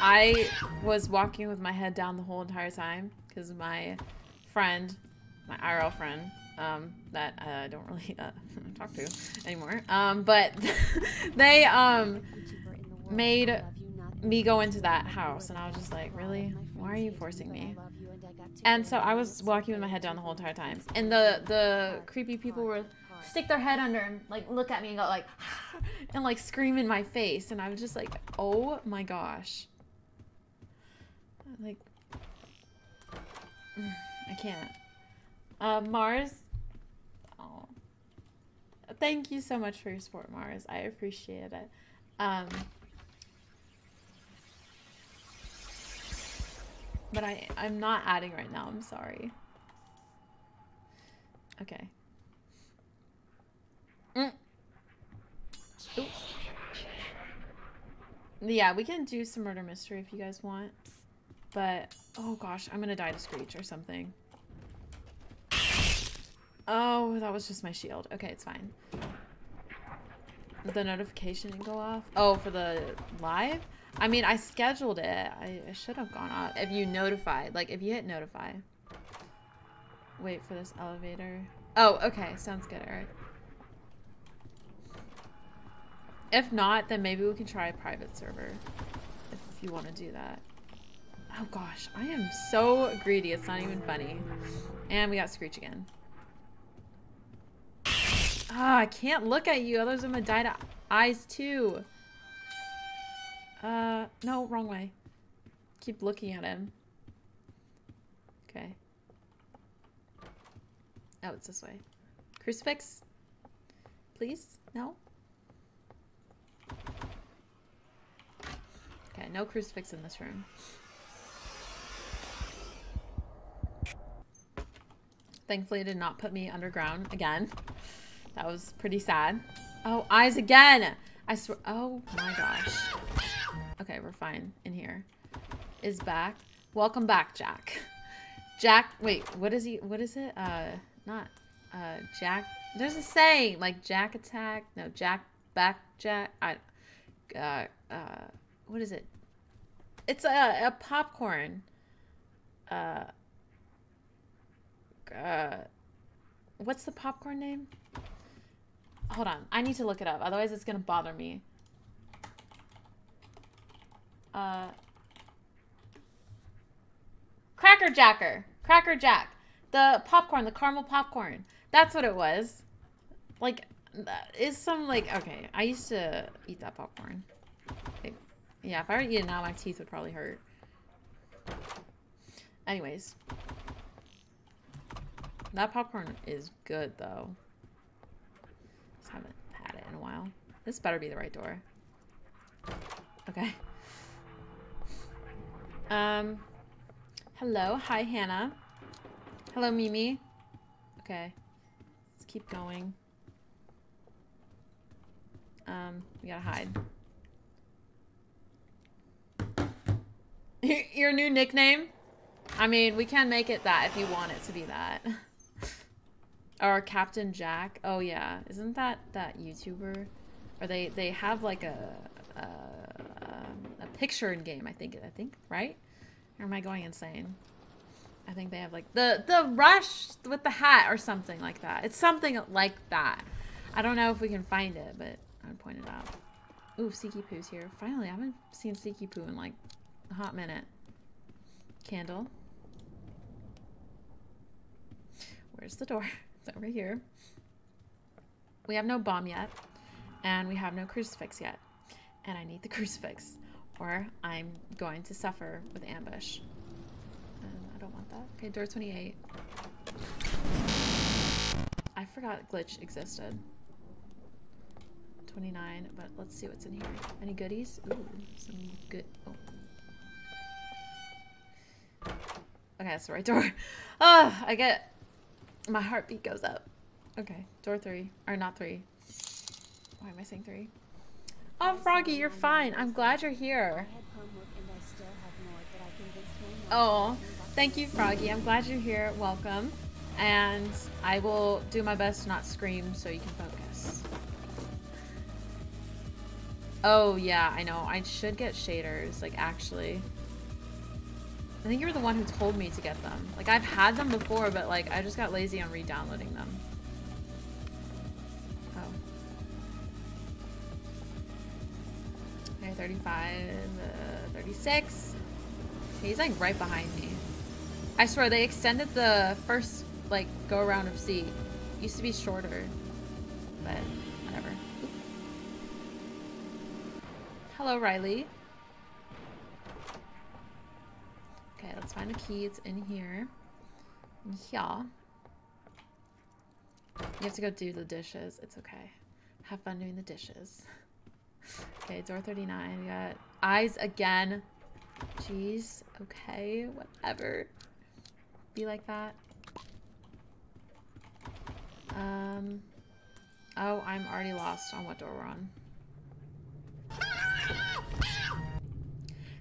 I was walking with my head down the whole entire time because my friend, my IRL friend, that I don't really talk to anymore, but they made me go into that house, and I was just like, really? Why are you forcing me? And so I was walking with my head down the whole entire time, and the creepy people were... stick their head under and like look at me and go like and like scream in my face, and I was just like, oh my gosh, like I can't. Mars, oh thank you so much for your support, Mars, I appreciate it. But I'm not adding right now, I'm sorry. Okay. Yeah, we can do some murder mystery if you guys want, but oh gosh, I'm gonna die to Screech or something. Oh, that was just my shield. Okay, it's fine. The notification didn't go off. Oh, for the live? I mean, I scheduled it. I should have gone off. If you notified, like if you hit notify. Wait for this elevator. Oh, okay, sounds good, Eric. If not, then maybe we can try a private server if you want to do that. Oh gosh, I am so greedy. It's not even funny. And we got Screech again. Ah, I can't look at you. Otherwise, I'm gonna die to eyes too. No, wrong way. Keep looking at him. Okay. Oh, it's this way. Crucifix? Please? No? Okay, no crucifix in this room. Thankfully, it did not put me underground again. That was pretty sad. Oh, eyes again! I swear. Oh my gosh. Okay, we're fine in here. Is back. Welcome back, Jack. Jack. Wait, what is he? What is it? Not. Jack. There's a saying like Jack attack. No, Jack back Jack. What is it? It's a popcorn. What's the popcorn name? Hold on. I need to look it up. Otherwise, it's going to bother me. Cracker Jacker. Cracker Jack. The popcorn. The caramel popcorn. That's what it was. Like, it's some, like... okay, I used to eat that popcorn. Yeah, if I were to eat it now, my teeth would probably hurt. Anyways. That popcorn is good, though. Just haven't had it in a while. This better be the right door. Okay. Hello. Hi, Hannah. Hello, Mimi. Okay. Let's keep going. We gotta hide. Your new nickname? I mean, we can make it that if you want it to be that. Or Captain Jack. Oh, yeah. Isn't that YouTuber? Or they have, like, a picture in game, I think, right? Or am I going insane? I think they have, like, the Rush with the hat or something like that. It's something like that. I don't know if we can find it, but I would point it out. Ooh, Seeky Poo's here. Finally, I haven't seen Seeky Poo in, like, a hot minute. Candle. Where's the door? It's over here. We have no bomb yet. And we have no crucifix yet. And I need the crucifix. Or I'm going to suffer with ambush. I don't want that. Okay, door 28. I forgot glitch existed. 29, but let's see what's in here. Any goodies? Ooh, some good... Oh. Okay, that's the right door. Oh, I get... My heartbeat goes up. Okay, door 3. Or not 3. Why am I saying 3? Oh, Froggy, you're fine. I'm glad you're here. Oh, thank you, Froggy. I'm glad you're here. Welcome. And I will do my best to not scream so you can focus. Oh, yeah, I know. I should get shaders, like, actually. I think you were the one who told me to get them. Like, I've had them before, but, like, I just got lazy on re-downloading them. Oh. Okay, 35, 36. Okay, he's, like, right behind me. I swear, they extended the first, like, go-around of Seek. Used to be shorter. But, whatever. Oop. Hello, Riley. Okay, let's find the key. It's in here. Yeah. You have to go do the dishes. It's okay. Have fun doing the dishes. Okay, door 39. We got eyes again. Jeez. Okay, whatever. Be like that. Oh, I'm already lost on what door we're on.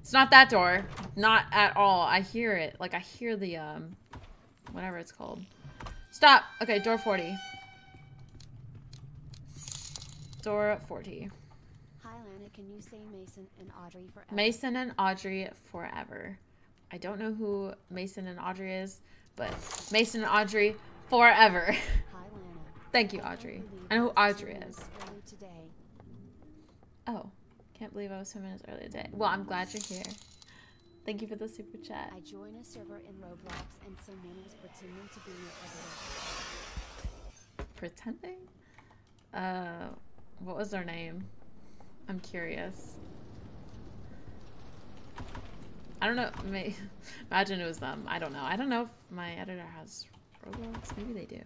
It's not that door. Not at all. I hear it. Like, I hear the, whatever it's called. Stop! Okay, door 40. Door 40. Hi, Lana. Can you say Mason and Audrey forever? Mason and Audrey forever. I don't know who Mason and Audrey is, but Mason and Audrey forever. Hi, Lana. Thank you, Audrey. I know who Audrey is. Oh. Can't believe I was 2 minutes early today. Well, I'm glad you're here. Thank you for the super chat. I joined a server in Roblox and someone was pretending to be your editor. Pretending? What was their name? I'm curious. I don't know. Imagine it was them. I don't know. I don't know if my editor has Roblox. Maybe they do.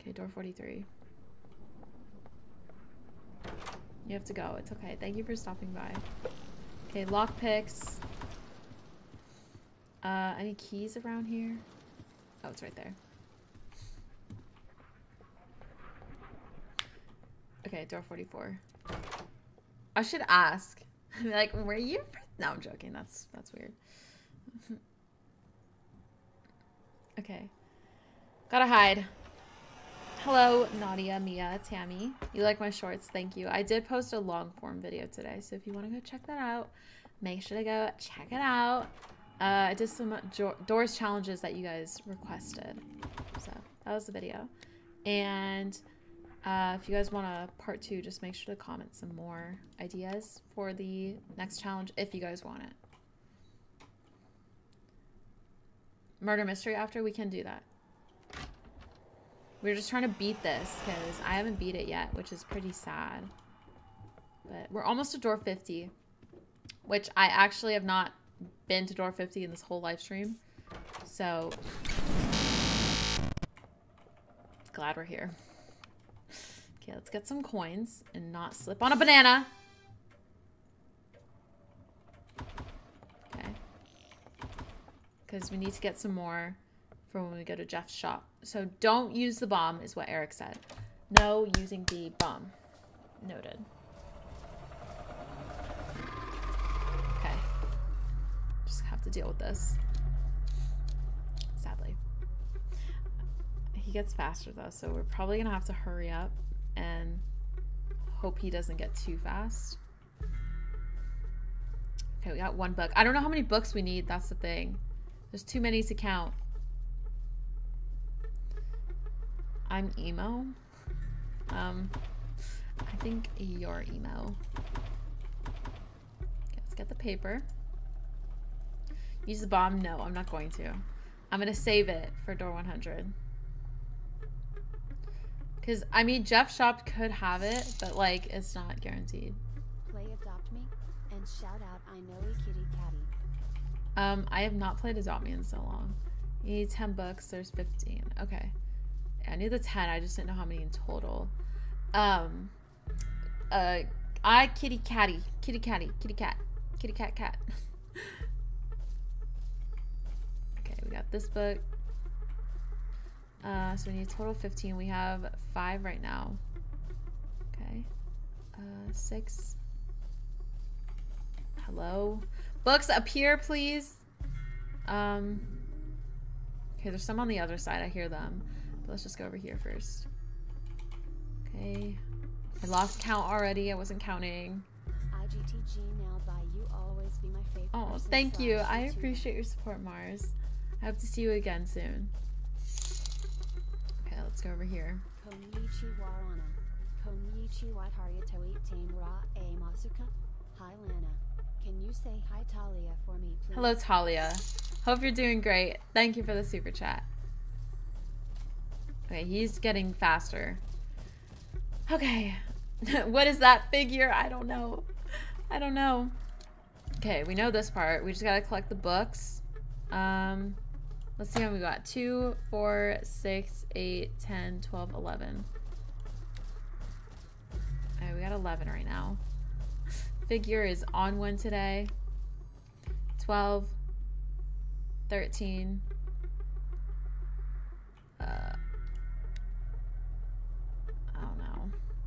Okay, door 43. You have to go. It's okay. Thank you for stopping by. Okay, lockpicks. Any keys around here? Oh, it's right there. Okay, door 44. I should ask. I'd be like, were you? No, I'm joking. That's weird. Okay. Gotta hide. Hello, Nadia, Mia, Tammy. You like my shorts? Thank you. I did post a long-form video today, so if you want to go check that out, make sure to go check it out. I did some Doors challenges that you guys requested. So, that was the video. And if you guys want a part 2, just make sure to comment some more ideas for the next challenge, if you guys want it. Murder Mystery after? We can do that. We're just trying to beat this, because I haven't beat it yet, which is pretty sad. But we're almost to door 50, which I actually have not been to door 50 in this whole live stream. So glad we're here. Okay, let's get some coins and not slip on a banana. Okay. Because we need to get some more for when we go to Jeff's shop. So don't use the bomb is what Eric said. No using the bomb. Noted. Okay. Just have to deal with this. Sadly. He gets faster though, so we're probably gonna have to hurry up and hope he doesn't get too fast. Okay, we got one book. I don't know how many books we need, that's the thing. There's too many to count. I'm emo. I think you're emo. Okay, let's get the paper. Use the bomb? No, I'm not going to. I'm going to save it for door 100. Because, I mean, Jeff's shop could have it, but, like, it's not guaranteed. Play Adopt Me and shout out I know a kitty catty. I have not played Adopt Me in so long. You need 10 books. There's 15. Okay. I knew the 10, I just didn't know how many in total. I kitty catty, kitty catty, kitty cat cat. Okay, we got this book. So we need a total of 15. We have 5 right now. Okay. 6. Hello. Books up here, please. Okay, there's some on the other side, I hear them. But let's just go over here first. Okay. I lost count already. I wasn't counting. IGTG now by you always be my favorite. Oh, thank you. I appreciate your support, Mars. I hope to see you again soon. Okay, let's go over here. Hi, Lana. Can you say hi, Talia, for me, please? Hello, Talia. Hope you're doing great. Thank you for the super chat. Okay, he's getting faster. Okay. What is that figure? I don't know. I don't know. Okay, we know this part. We just gotta collect the books. Let's see how we got. 2, 4, 6, 8, 10, 12, 11. Alright, we got 11 right now. Figure is on one today. 12. 13.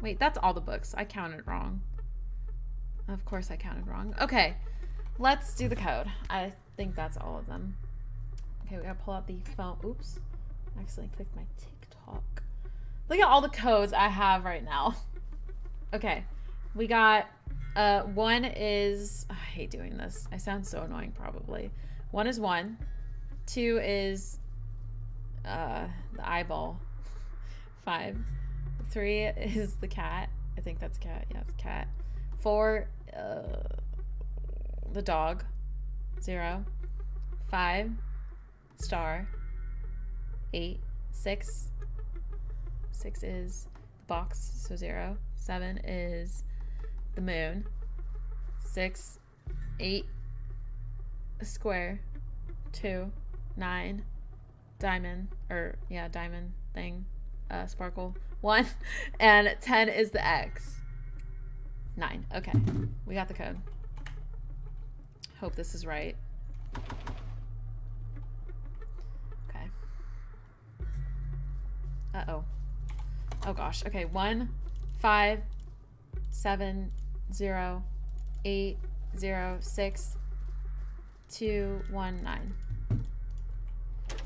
Wait, that's all the books. I counted wrong. Of course I counted wrong. Okay, let's do the code. I think that's all of them. Okay, we gotta pull out the phone. Oops, I accidentally clicked my TikTok. Look at all the codes I have right now. Okay, we got, one is, I hate doing this. I sound so annoying probably. One is 1. 2 is the eyeball. 5. 3 is the cat. I think that's cat. Yeah, it's cat. 4, the dog. 0. 5, star. 8, 6. 6 is the box, so 0. 7 is the moon. 6, 8, a square. 2, 9, diamond, or yeah, diamond thing, sparkle. 1 and 10 is the X. 9. Okay, we got the code. Hope this is right. Okay. Uh-oh. Oh gosh. Okay, 1 5 7 0 8 0 6 2 1 9.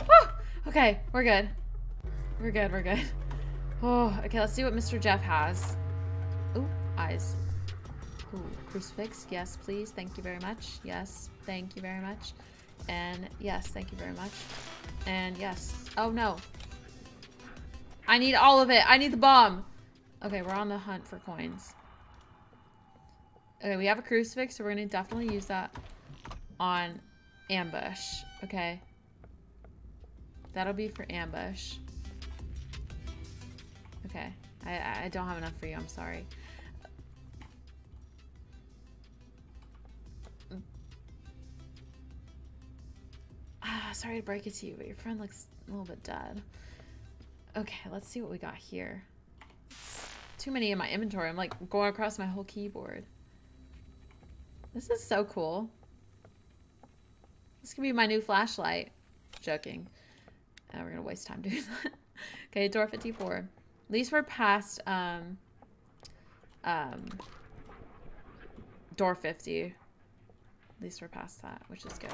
Woo! Okay, we're good. We're good, we're good. Oh, okay, let's see what Mr. Jeff has. Ooh, eyes. Ooh, crucifix. Yes, please. Thank you very much. Yes, thank you very much. And yes, thank you very much. And yes. Oh, no. I need all of it. I need the bomb. Okay, we're on the hunt for coins. Okay, we have a crucifix, so we're going to definitely use that on ambush. Okay. That'll be for ambush. Okay, I don't have enough for you, I'm sorry. Sorry to break it to you, but your friend looks a little bit dead. Okay, let's see what we got here. It's too many in my inventory. I'm like going across my whole keyboard. This is so cool. This could be my new flashlight. Joking. We're gonna waste time doing that. Okay, door 54. At least we're past door 50. At least we're past that, which is good.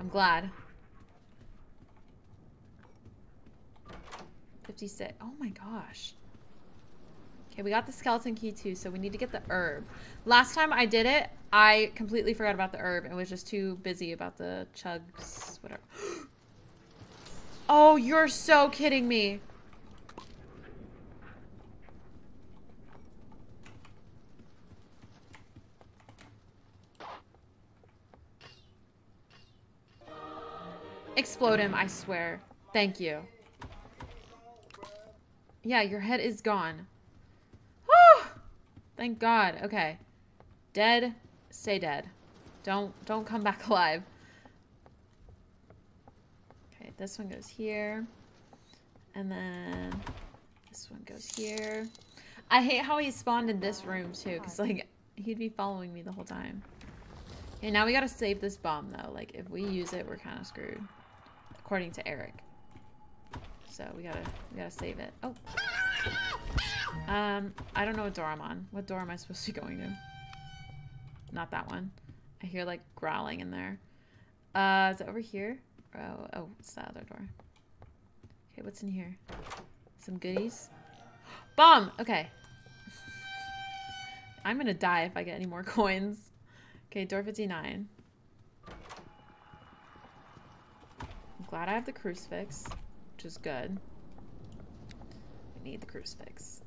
I'm glad. 56. Oh my gosh. Okay, we got the skeleton key too, so we need to get the herb. Last time I did it, I completely forgot about the herb and was just too busy about the chugs, whatever. Oh, you're so kidding me. Explode him, I swear. Thank you. Yeah, your head is gone. Oh, thank God. Okay. Dead. Stay dead. Don't come back alive. Okay, this one goes here. And then this one goes here. I hate how he spawned in this room too, because like he'd be following me the whole time. Okay, now we gotta save this bomb though. Like if we use it, we're kinda screwed. According to Eric. So we gotta save it. Oh. I don't know what door I'm on. What door am I supposed to be going to? Not that one. I hear like growling in there. Is it over here? Oh, it's that other door. Okay, what's in here? Some goodies. Bomb! Okay. I'm gonna die if I get any more coins. Okay, door 59. I'm glad I have the crucifix, which is good. We need the crucifix.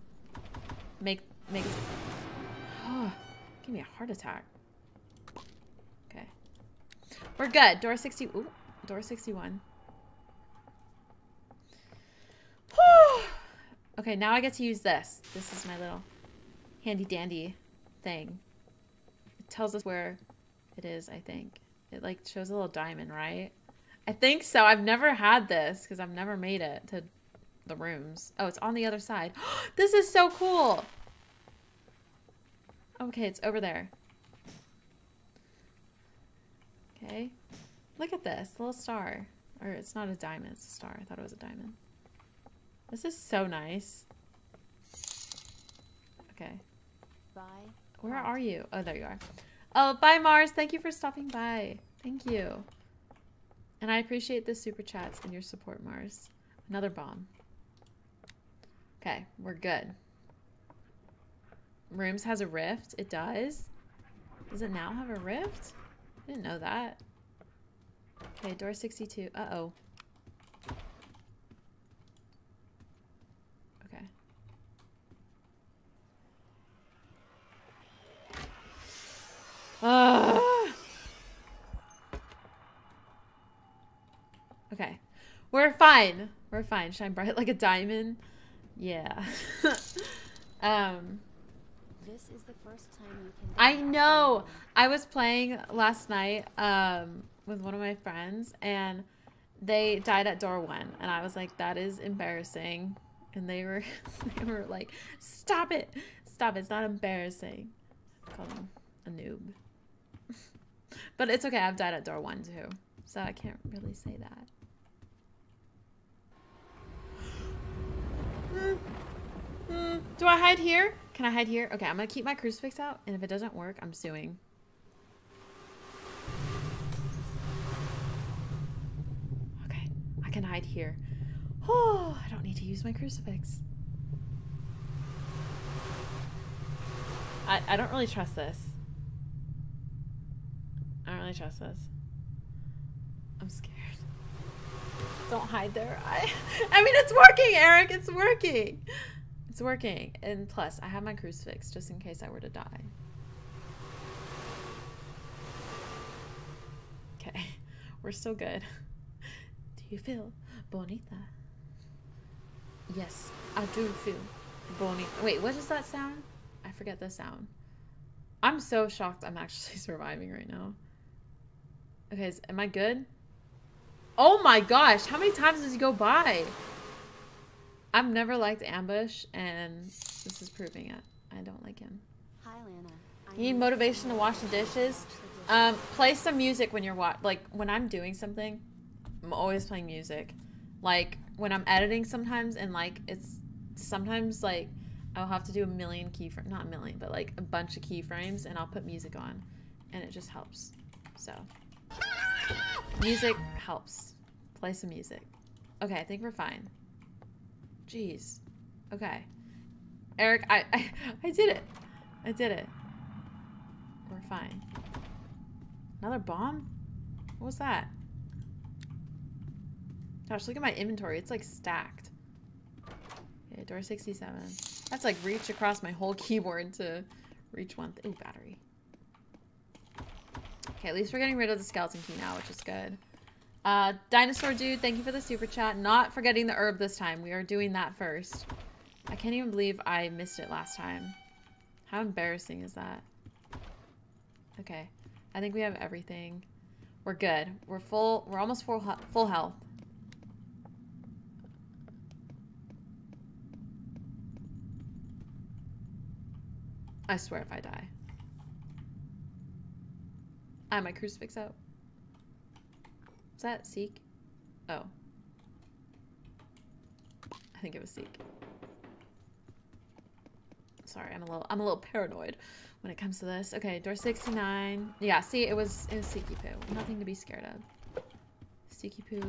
Make. Oh, give me a heart attack. Okay, we're good. Door 60. Ooh, door 61. Whew. Okay, now I get to use this. This is my little handy dandy thing. It tells us where it is. I think it like shows a little diamond, right? I think so. I've never had this because I've never made it to the rooms. Oh, it's on the other side. This is so cool. Okay, it's over there. Okay. Look at this little star. Or it's not a diamond, it's a star. I thought it was a diamond. This is so nice. Okay. Bye. Where are you? Oh, there you are. Oh, bye Mars. Thank you for stopping by. Thank you. And I appreciate the super chats and your support, Mars. Another bomb. Okay, we're good. Rooms has a rift. It does. Does it now have a rift? I didn't know that. Okay, door 62. Uh-oh. Okay. Okay. We're fine. We're fine. Shine bright like a diamond. Yeah. This is the first time you can. I know. I was playing last night with one of my friends, and they died at door 1, and I was like, "That is embarrassing," and they were like, "Stop it, stop it! It's not embarrassing." I called them a noob, but it's okay. I've died at door 1 too, so I can't really say that. Do I hide here? Can I hide here? Okay, I'm gonna keep my crucifix out, and if it doesn't work, I'm suing. Okay, I can hide here. Oh, I don't need to use my crucifix. I don't really trust this. I don't really trust this. I'm scared. Don't hide there. I mean, it's working, Eric. It's working. It's working, and plus I have my crucifix just in case I were to die. Okay, we're still good. Do you feel bonita? Yes, I do feel bonita. Wait, what is that sound? I forget the sound. I'm so shocked I'm actually surviving right now. Okay, am I good? Oh my gosh, how many times does he go by? I've never liked Ambush, and this is proving it. I don't like him. Hi, Lana. You need motivation to wash the dishes? Play some music when you're when I'm doing something, I'm always playing music. Like, when I'm editing sometimes, and like, sometimes like, I'll have to do a million keyframes, not a million, but like a bunch of keyframes, and I'll put music on, and it just helps. So, music helps. Play some music. Okay, I think we're fine. Jeez. Okay. Eric, I did it. I did it. We're fine. Another bomb? What was that? Gosh, look at my inventory. It's like stacked. Okay, door 67. That's like reach across my whole keyboard to reach one thing. Ooh, battery. Okay, at least we're getting rid of the skeleton key now, which is good. Dinosaur dude, thank you for the super chat. Not forgetting the herb this time. We are doing that first. I can't even believe I missed it last time. How embarrassing is that? Okay. I think we have everything. We're good. We're full. We're almost full health. I swear if I die. I have my crucifix out. Is that Seek? Oh. I think it was Seek. Sorry, I'm a little paranoid when it comes to this. Okay, door 69. Yeah, see, it was Seeky Poo. Nothing to be scared of. Seeky Poo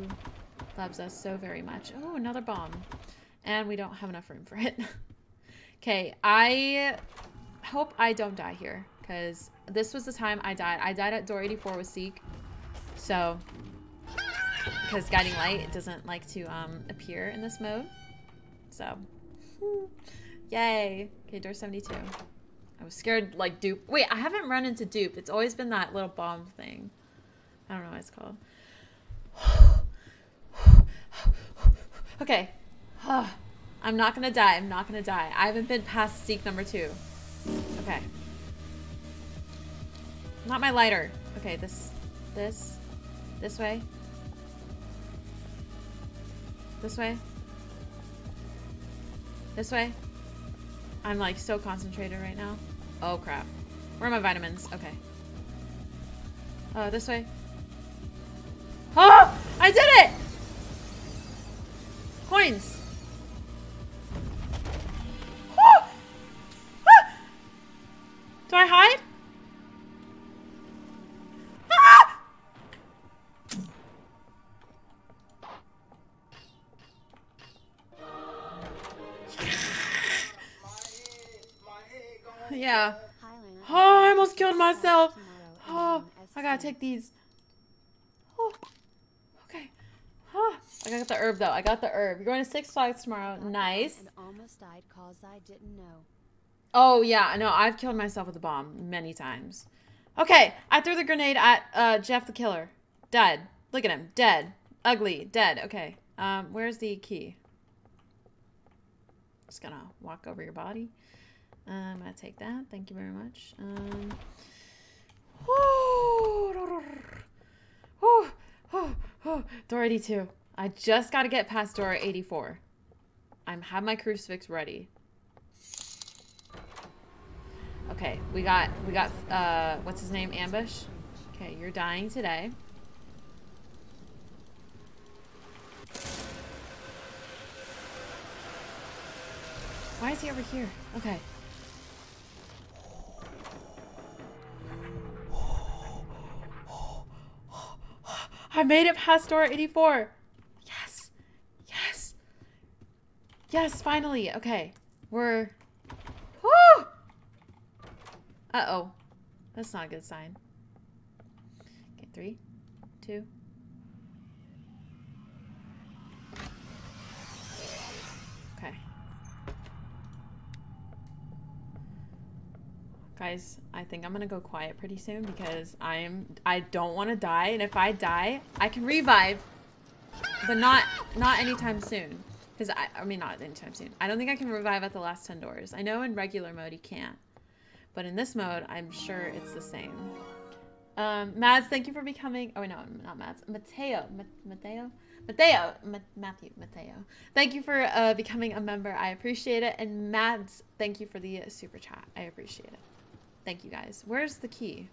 loves us so very much. Oh, another bomb. And we don't have enough room for it. Okay, I hope I don't die here, because this was the time I died. I died at door 84 with Seek. So, because Guiding Light doesn't like to appear in this mode. So, yay. Okay, door 72. I was scared, like, dupe. Wait, I haven't run into dupe. It's always been that little bomb thing. I don't know what it's called. Okay. I'm not gonna die. I'm not gonna die. I haven't been past Seek number 2. Okay. Not my lighter. Okay, this way. This way. This way. I'm like so concentrated right now. Oh crap. Where are my vitamins? Okay. Oh, this way. Oh! I did it! Coins! Oh! Ah! Do I hide? Ah! Yeah. Oh, I almost killed myself. Oh, I gotta take these. Oh, okay. Oh, I got the herb though. I got the herb. You're going to Six Flags tomorrow. Nice. Oh yeah, no, I've killed myself with a bomb many times. Okay, I threw the grenade at Jeff the killer. Dead. Look at him. Dead. Ugly. Dead. Okay. Where's the key? Just gonna walk over your body. I'm gonna take that. Thank you very much. Door 82. I just gotta get past door 84. I have my crucifix ready. Okay, we got what's his name? Ambush. Okay, you're dying today. Why is he over here? Okay. I made it past door 84. Yes. Yes. Yes, finally. Okay. We're... Woo! Uh-oh. That's not a good sign. Okay, 3, 2... Okay. Guys, I think I'm going to go quiet pretty soon because I don't want to die, and if I die, I can revive, but not anytime soon. Cuz I mean not anytime soon. I don't think I can revive at the last 10 doors. I know in regular mode you can't. But in this mode, I'm sure it's the same. Mads, thank you for becoming. Oh, no, not Mads. Mateo. Thank you for becoming a member. I appreciate it. And Mads, thank you for the super chat. I appreciate it. Thank you guys. Where's the key?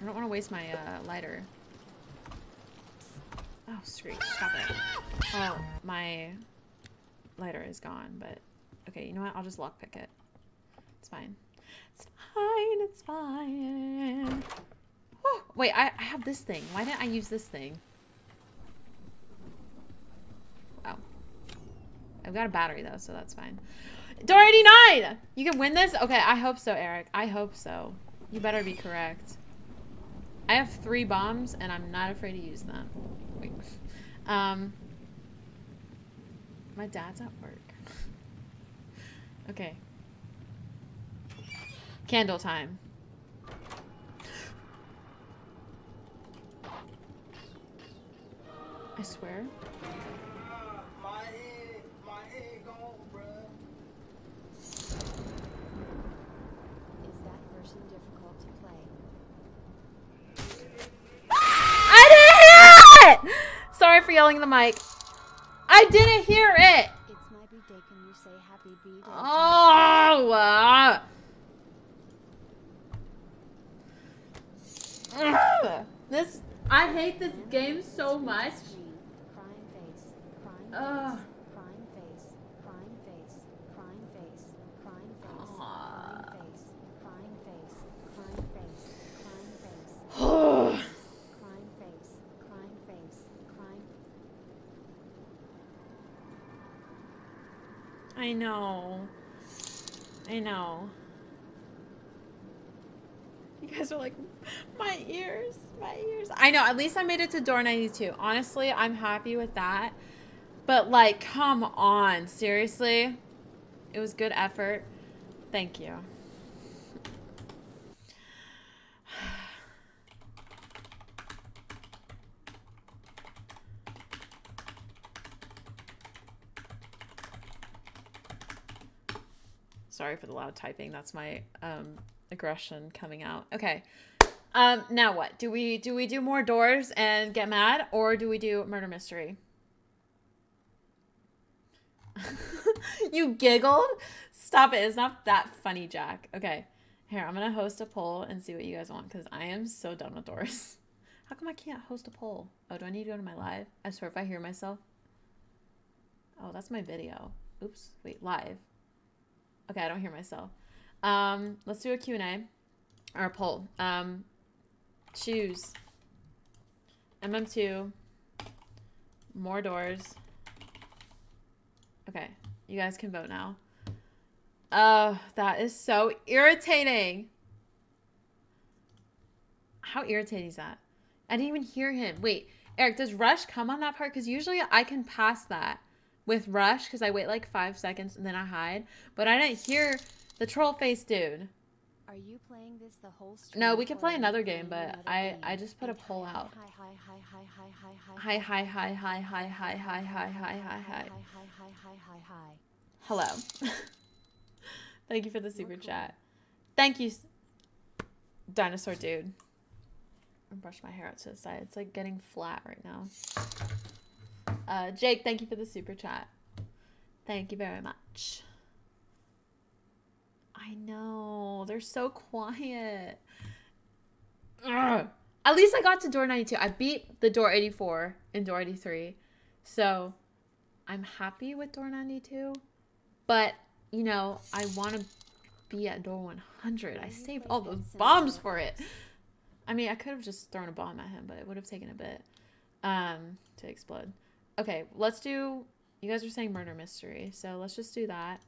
I don't want to waste my lighter. Oh, Screech, stop it. Oh, my lighter is gone, but okay, you know what? I'll just lockpick it. It's fine. It's fine, it's fine. Whew. Wait, I have this thing. Why didn't I use this thing? Oh. I've got a battery though, so that's fine. Door 89! You can win this? Okay, I hope so, Eric. I hope so. You better be correct. I have 3 bombs, and I'm not afraid to use them. Wait. My dad's at work. Okay. Candle time. I swear. My head gone, bruh. Is that person difficult to play? I didn't hear it! Sorry for yelling the mic. I didn't hear it! It's my birthday, can you say happy birthday? Oh! This, I hate this game so much. Ugh. I know. I know. You guys are like, my ears, my ears. I know, at least I made it to door 92. Honestly, I'm happy with that. But like, come on, seriously? It was good effort. Thank you. Sorry for the loud typing. That's my aggression coming out. Okay. Now what? Do we do more doors and get mad, or do we do murder mystery? You giggled? Stop it. It's not that funny, Jack. Okay. Here, I'm gonna host a poll and see what you guys want, because I am so done with doors. How come I can't host a poll? Oh, do I need to go to my live? I swear if I hear myself. Oh, that's my video. Oops. Wait, live. Okay, I don't hear myself. Let's do a Q&A or a poll. Choose MM2, more doors. Okay, you guys can vote now. Oh, that is so irritating. How irritating is that? I didn't even hear him. Wait, Eric, does Rush come on that part? Because usually I can pass that. With Rush, because I wait like 5 seconds and then I hide. But I didn't hear the troll face dude. Are you playing this the whole stream? No, we can play another game, but I just put a poll out. Hi. Hello. Thank you for the super chat. Thank you, dinosaur dude. I brushed my hair out to the side. It's like getting flat right now. Jake, thank you for the super chat. Thank you very much. I know. They're so quiet. Ugh. At least I got to door 92. I beat the door 84 and door 83. So I'm happy with door 92. But, you know, I want to be at door 100. I saved all those bombs for it. I mean, I could have just thrown a bomb at him, but it would have taken a bit to explode. Okay, let's do, you guys are saying murder mystery, so let's just do that.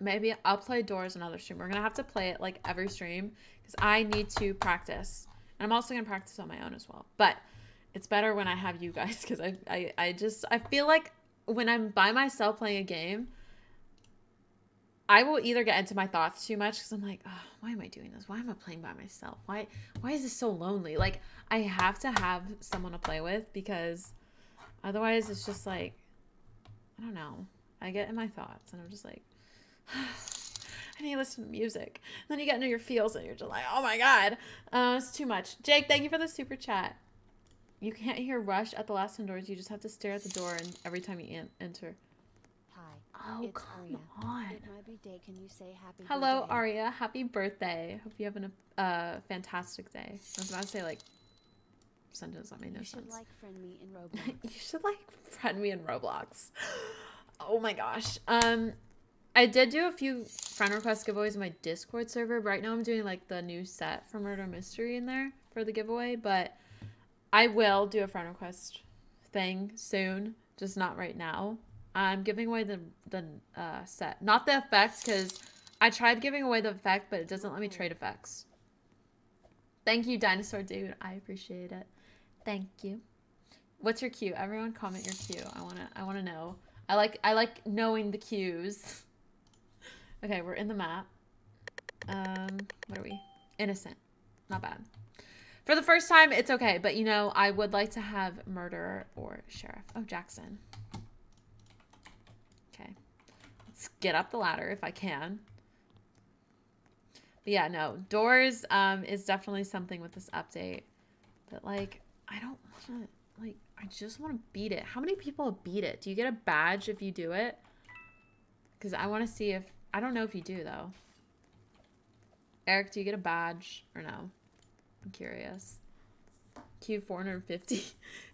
Maybe I'll play doors another stream. We're going to have to play it like every stream because I need to practice. And I'm also going to practice on my own as well. But it's better when I have you guys because I feel like when I'm by myself playing a game, I will either get into my thoughts too much because I'm like, oh, why am I doing this? Why am I playing by myself? Why is this so lonely? Like, I have to have someone to play with because... Otherwise, it's just like, I don't know. I get in my thoughts and I'm just like, I need to listen to music. And then you get into your feels and you're just like, oh my God, it's too much. Jake, thank you for the super chat. You can't hear Rush at the last indoors. You just have to stare at the door and every time you enter. Hi. Oh, come on. It might be day. Can you say happy Hello, birthday? Aria. Happy birthday. Hope you have a fantastic day. I was about to say, like, sentence that made no sense. You should like friend me in Roblox. You should like friend me in Roblox. Oh my gosh. I did do a few friend request giveaways in my Discord server. Right now I'm doing like the new set for Murder Mystery in there for the giveaway, but I will do a friend request thing soon, just not right now. I'm giving away the set, not the effects, because I tried giving away the effect, but it doesn't let me trade effects. Thank you, Dinosaur Dude. I appreciate it. Thank you. What's your cue? Everyone comment your cue. I wanna know. I like knowing the cues. Okay, we're in the map. What are we? Innocent. Not bad. For the first time, it's okay, but you know, I would like to have murderer or sheriff. Oh, Jackson. Okay. Let's get up the ladder if I can. But yeah, no. Doors is definitely something with this update. But like, I don't want to, like, I just want to beat it. How many people beat it? Do you get a badge if you do it? Because I want to see if, I don't know if you do though. Eric, do you get a badge or no? I'm curious. Q 450.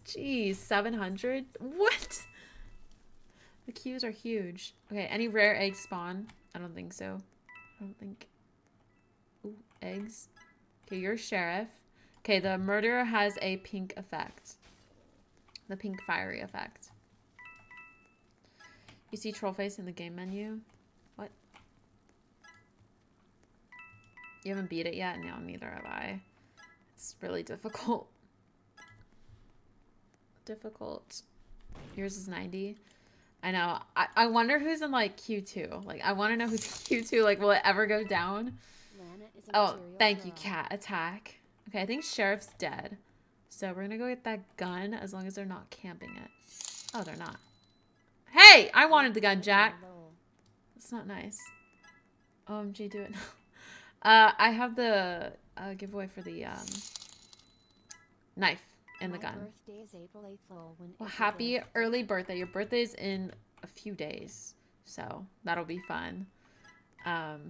Jeez, 700? What? The Qs are huge. Okay, any rare eggs spawn? I don't think so. I don't think. Ooh, eggs. Okay, you're a sheriff. Okay, the murderer has a pink effect. The pink fiery effect. You see Trollface in the game menu? What? You haven't beat it yet? No, neither have I. It's really difficult. Difficult. Yours is 90. I know. I wonder who's in like Q2. Like, I want to know who's in Q2. Like, will it ever go down? Oh, thank you, cat attack. Okay, I think Sheriff's dead. So we're gonna go get that gun as long as they're not camping it. Oh, they're not. Hey, I wanted the gun, Jack. That's not nice. OMG, do it now. I have the giveaway for the knife and the gun. Well, happy early birthday. Your birthday's in a few days, so that'll be fun. Yeah,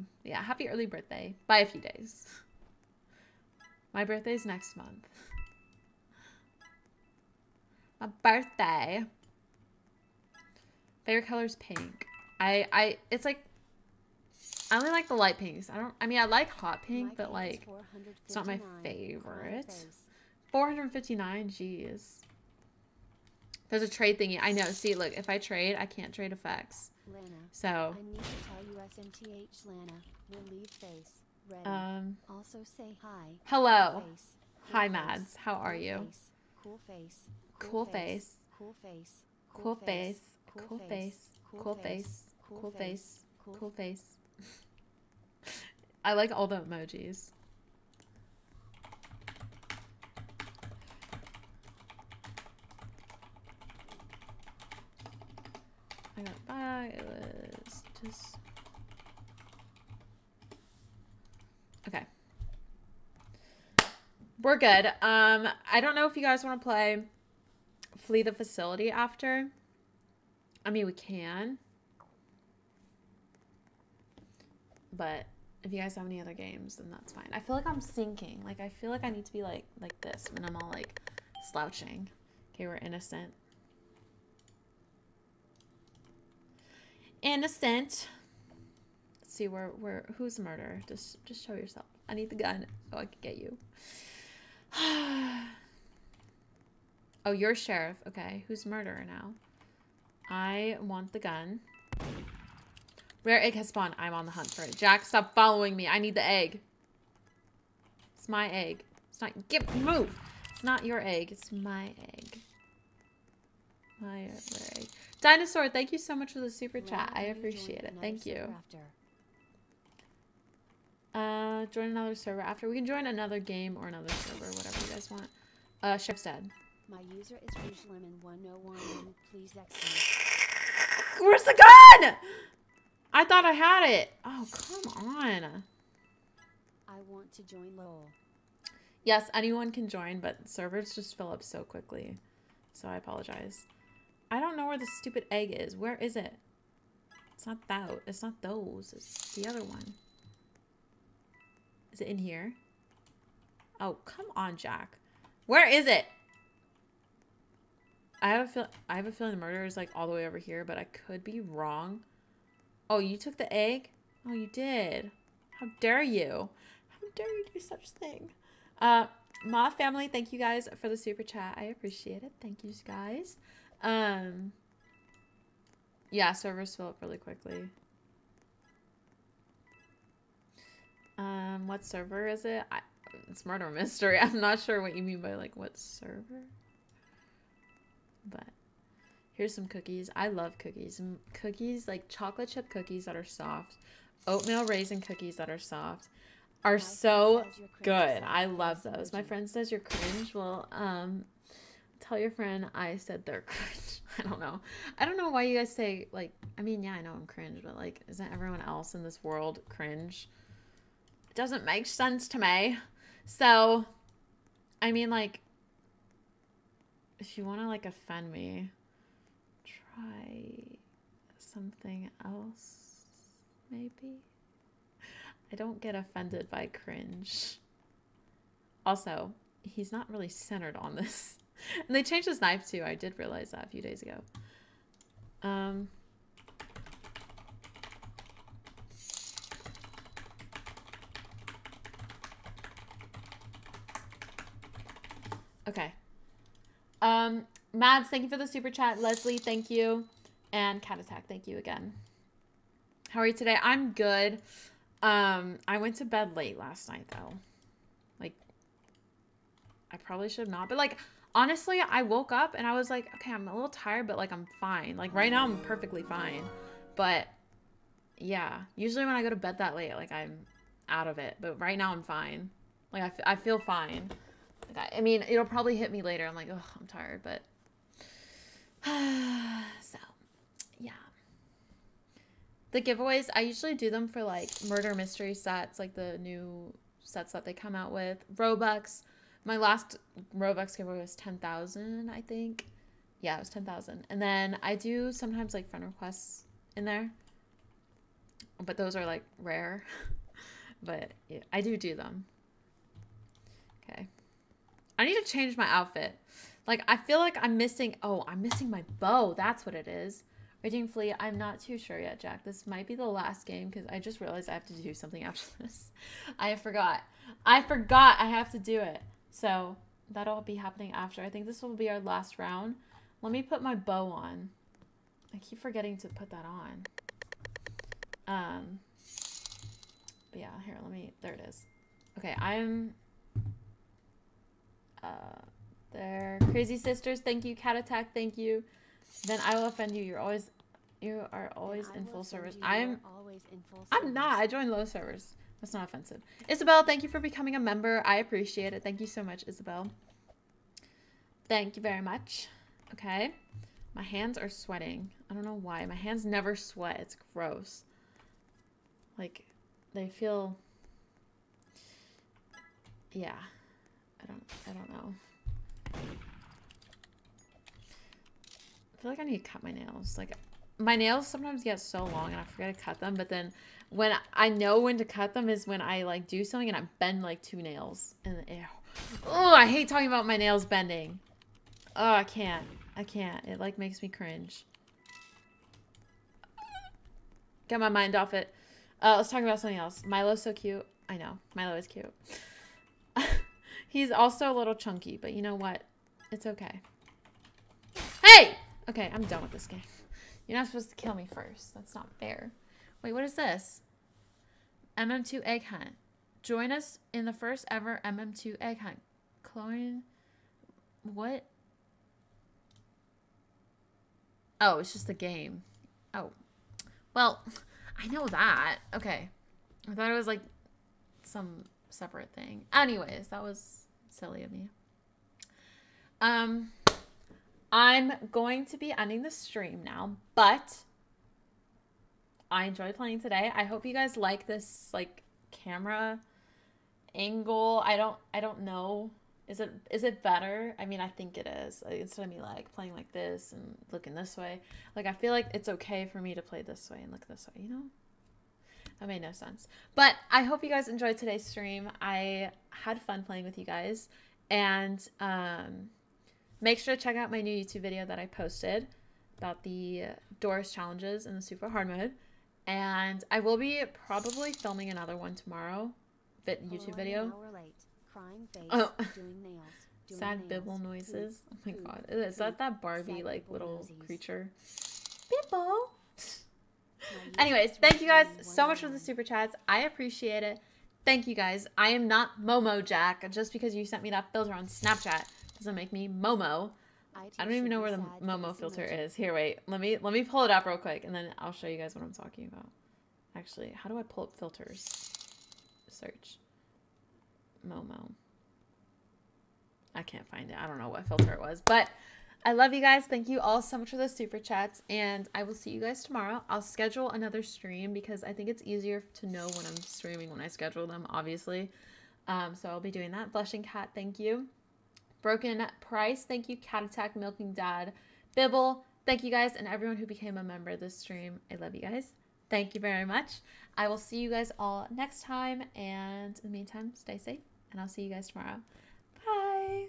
happy early birthday by a few days. My birthday's next month. My birthday. Favorite color's pink. It's like, I only like the light pinks. I mean, I like hot pink, but like, it's not my favorite. 459, geez. There's a trade thingy. I know. See, look, if I trade, I can't trade effects. Lana, so I need to tell you SMTH Lana will leave face. Ready. Also say hi. Hello. Cool face. Cool hi Mads. Face. How are you? Cool face. Cool face. Cool face. Cool face. Cool face. Cool face. Cool face. Cool face. I like all the emojis. I got back. It was just okay. We're good. I don't know if you guys want to play Flee the Facility after. I mean, we can. But if you guys have any other games, then that's fine. I feel like I'm sinking. Like, I feel like I need to be like this, and I'm all like slouching. Okay, we're innocent. Innocent. Let's see, who's murder? Just show yourself. I need the gun so I can get you. Oh, you're sheriff. Okay, who's murderer now? I want the gun. Rare egg has spawned. I'm on the hunt for it. Jack, stop following me. I need the egg. It's my egg. It's not. Get move. It's not your egg. It's my egg. My rare egg. Dinosaur, thank you so much for the super chat. I appreciate it. Thank you. Join another server after. We can join another game or another server, whatever you guys want. Chef's dead. My user is RushLemon101. Please exit. Where's the gun? I thought I had it. Oh, come on. I want to join LOL. Yes, anyone can join, but servers just fill up so quickly. So I apologize. I don't know where the stupid egg is. Where is it? It's not that. It's not those. It's the other one. Is it in here? Oh, come on, Jack. Where is it? I have a feeling the murder is like all the way over here, but I could be wrong. Oh, you took the egg? Oh, you did. How dare you? How dare you do such thing? My family, thank you guys for the super chat. I appreciate it. Thank you guys. Yeah, servers fill up really quickly. What server is it? It's Murder Mystery. I'm not sure what you mean by like what server. But here's some cookies. I love cookies. Cookies like chocolate chip cookies that are soft, oatmeal raisin cookies that are soft, are so good. I love those. My friend says you're cringe. Well, tell your friend I said they're cringe. I don't know. I don't know why you guys say like. I mean, yeah, I know I'm cringe, but like, isn't everyone else in this world cringe? It doesn't make sense to me. So, I mean, like, if you want to like offend me, try something else, maybe. I don't get offended by cringe. Also, he's not really centered on this. And they changed his knife too. I did realize that a few days ago. Okay. Mads, thank you for the super chat. Leslie, thank you. And Cat Attack, thank you again. How are you today? I'm good. I went to bed late last night though. Like, I probably should have not. But like, honestly, I woke up and I was like, okay, I'm a little tired, but like, I'm fine. Like right now I'm perfectly fine. But yeah, usually when I go to bed that late, like I'm out of it. But right now I'm fine. Like I feel fine. Like, I mean, it'll probably hit me later. I'm like, oh, I'm tired, but so yeah. The giveaways, I usually do them for like murder mystery sets, like the new sets that they come out with. Robux. My last Robux giveaway was 10,000, I think. Yeah, it was 10,000. And then I do sometimes like friend requests in there. But those are like rare. But yeah, I do them. Okay. I need to change my outfit. Like, I feel like I'm missing, oh, I'm missing my bow. That's what it is. Raging Flea, I'm not too sure yet, Jack. This might be the last game because I just realized I have to do something after this. I forgot. I forgot I have to do it. So that'll be happening after. I think this will be our last round. Let me put my bow on. I keep forgetting to put that on. But yeah, here, let me, there it is. Okay, I'm, there. Crazy Sisters, thank you. Cat Attack, thank you. Then I will offend you. You are always in full service. I'm not. I joined low servers. That's not offensive. Isabel, thank you for becoming a member. I appreciate it. Thank you so much, Isabel. Thank you very much. Okay. My hands are sweating. I don't know why. My hands never sweat. It's gross. Like, they feel... Yeah. I don't know. I feel like I need to cut my nails. Like, my nails sometimes get so long and I forget to cut them, but then when I know when to cut them is when I like do something and I bend like two nails. And ew. Oh, I hate talking about my nails bending. Oh, I can't. I can't. It like makes me cringe. Get my mind off it. Let's talk about something else. Milo's so cute. I know. Milo is cute. He's also a little chunky, but you know what? It's okay. Hey! Okay, I'm done with this game. You're not supposed to kill me first. That's not fair. Wait, what is this? MM2 egg hunt. Join us in the first ever MM2 egg hunt. Chloe, what? Oh, it's just the game. Oh. Well, I know that. Okay. I thought it was like some separate thing. Anyways, that was silly of me. I'm going to be ending the stream now, but I enjoyed playing today. I hope you guys like this like camera angle. I don't know. Is it better? I mean, I think it is. Instead of me like playing like this and looking this way, like I feel like it's okay for me to play this way and look this way, you know? That made no sense. But I hope you guys enjoyed today's stream. I had fun playing with you guys. And make sure to check out my new YouTube video that I posted about the Doors challenges in the super hard mode. And I will be probably filming another one tomorrow. YouTube video. Oh, sad Bibble noises. Oh my god. Is that that Barbie like little creature? Bibble! Anyways, thank you guys so much for the super chats. I appreciate it. Thank you guys. I am not Momo Jack. Just because you sent me that filter on Snapchat doesn't make me Momo. I don't even know where the Momo filter is. Here, wait. Let me pull it up real quick, and then I'll show you guys what I'm talking about. Actually, how do I pull up filters? Search Momo. I can't find it. I don't know what filter it was, but I love you guys. Thank you all so much for the super chats, and I will see you guys tomorrow. I'll schedule another stream because I think it's easier to know when I'm streaming when I schedule them, obviously. So I'll be doing that. Blushing Cat, thank you. Broken Price, thank you. Cat Attack, Milking Dad, Bibble, thank you guys, and everyone who became a member of this stream. I love you guys. Thank you very much. I will see you guys all next time. And in the meantime, stay safe. And I'll see you guys tomorrow. Bye.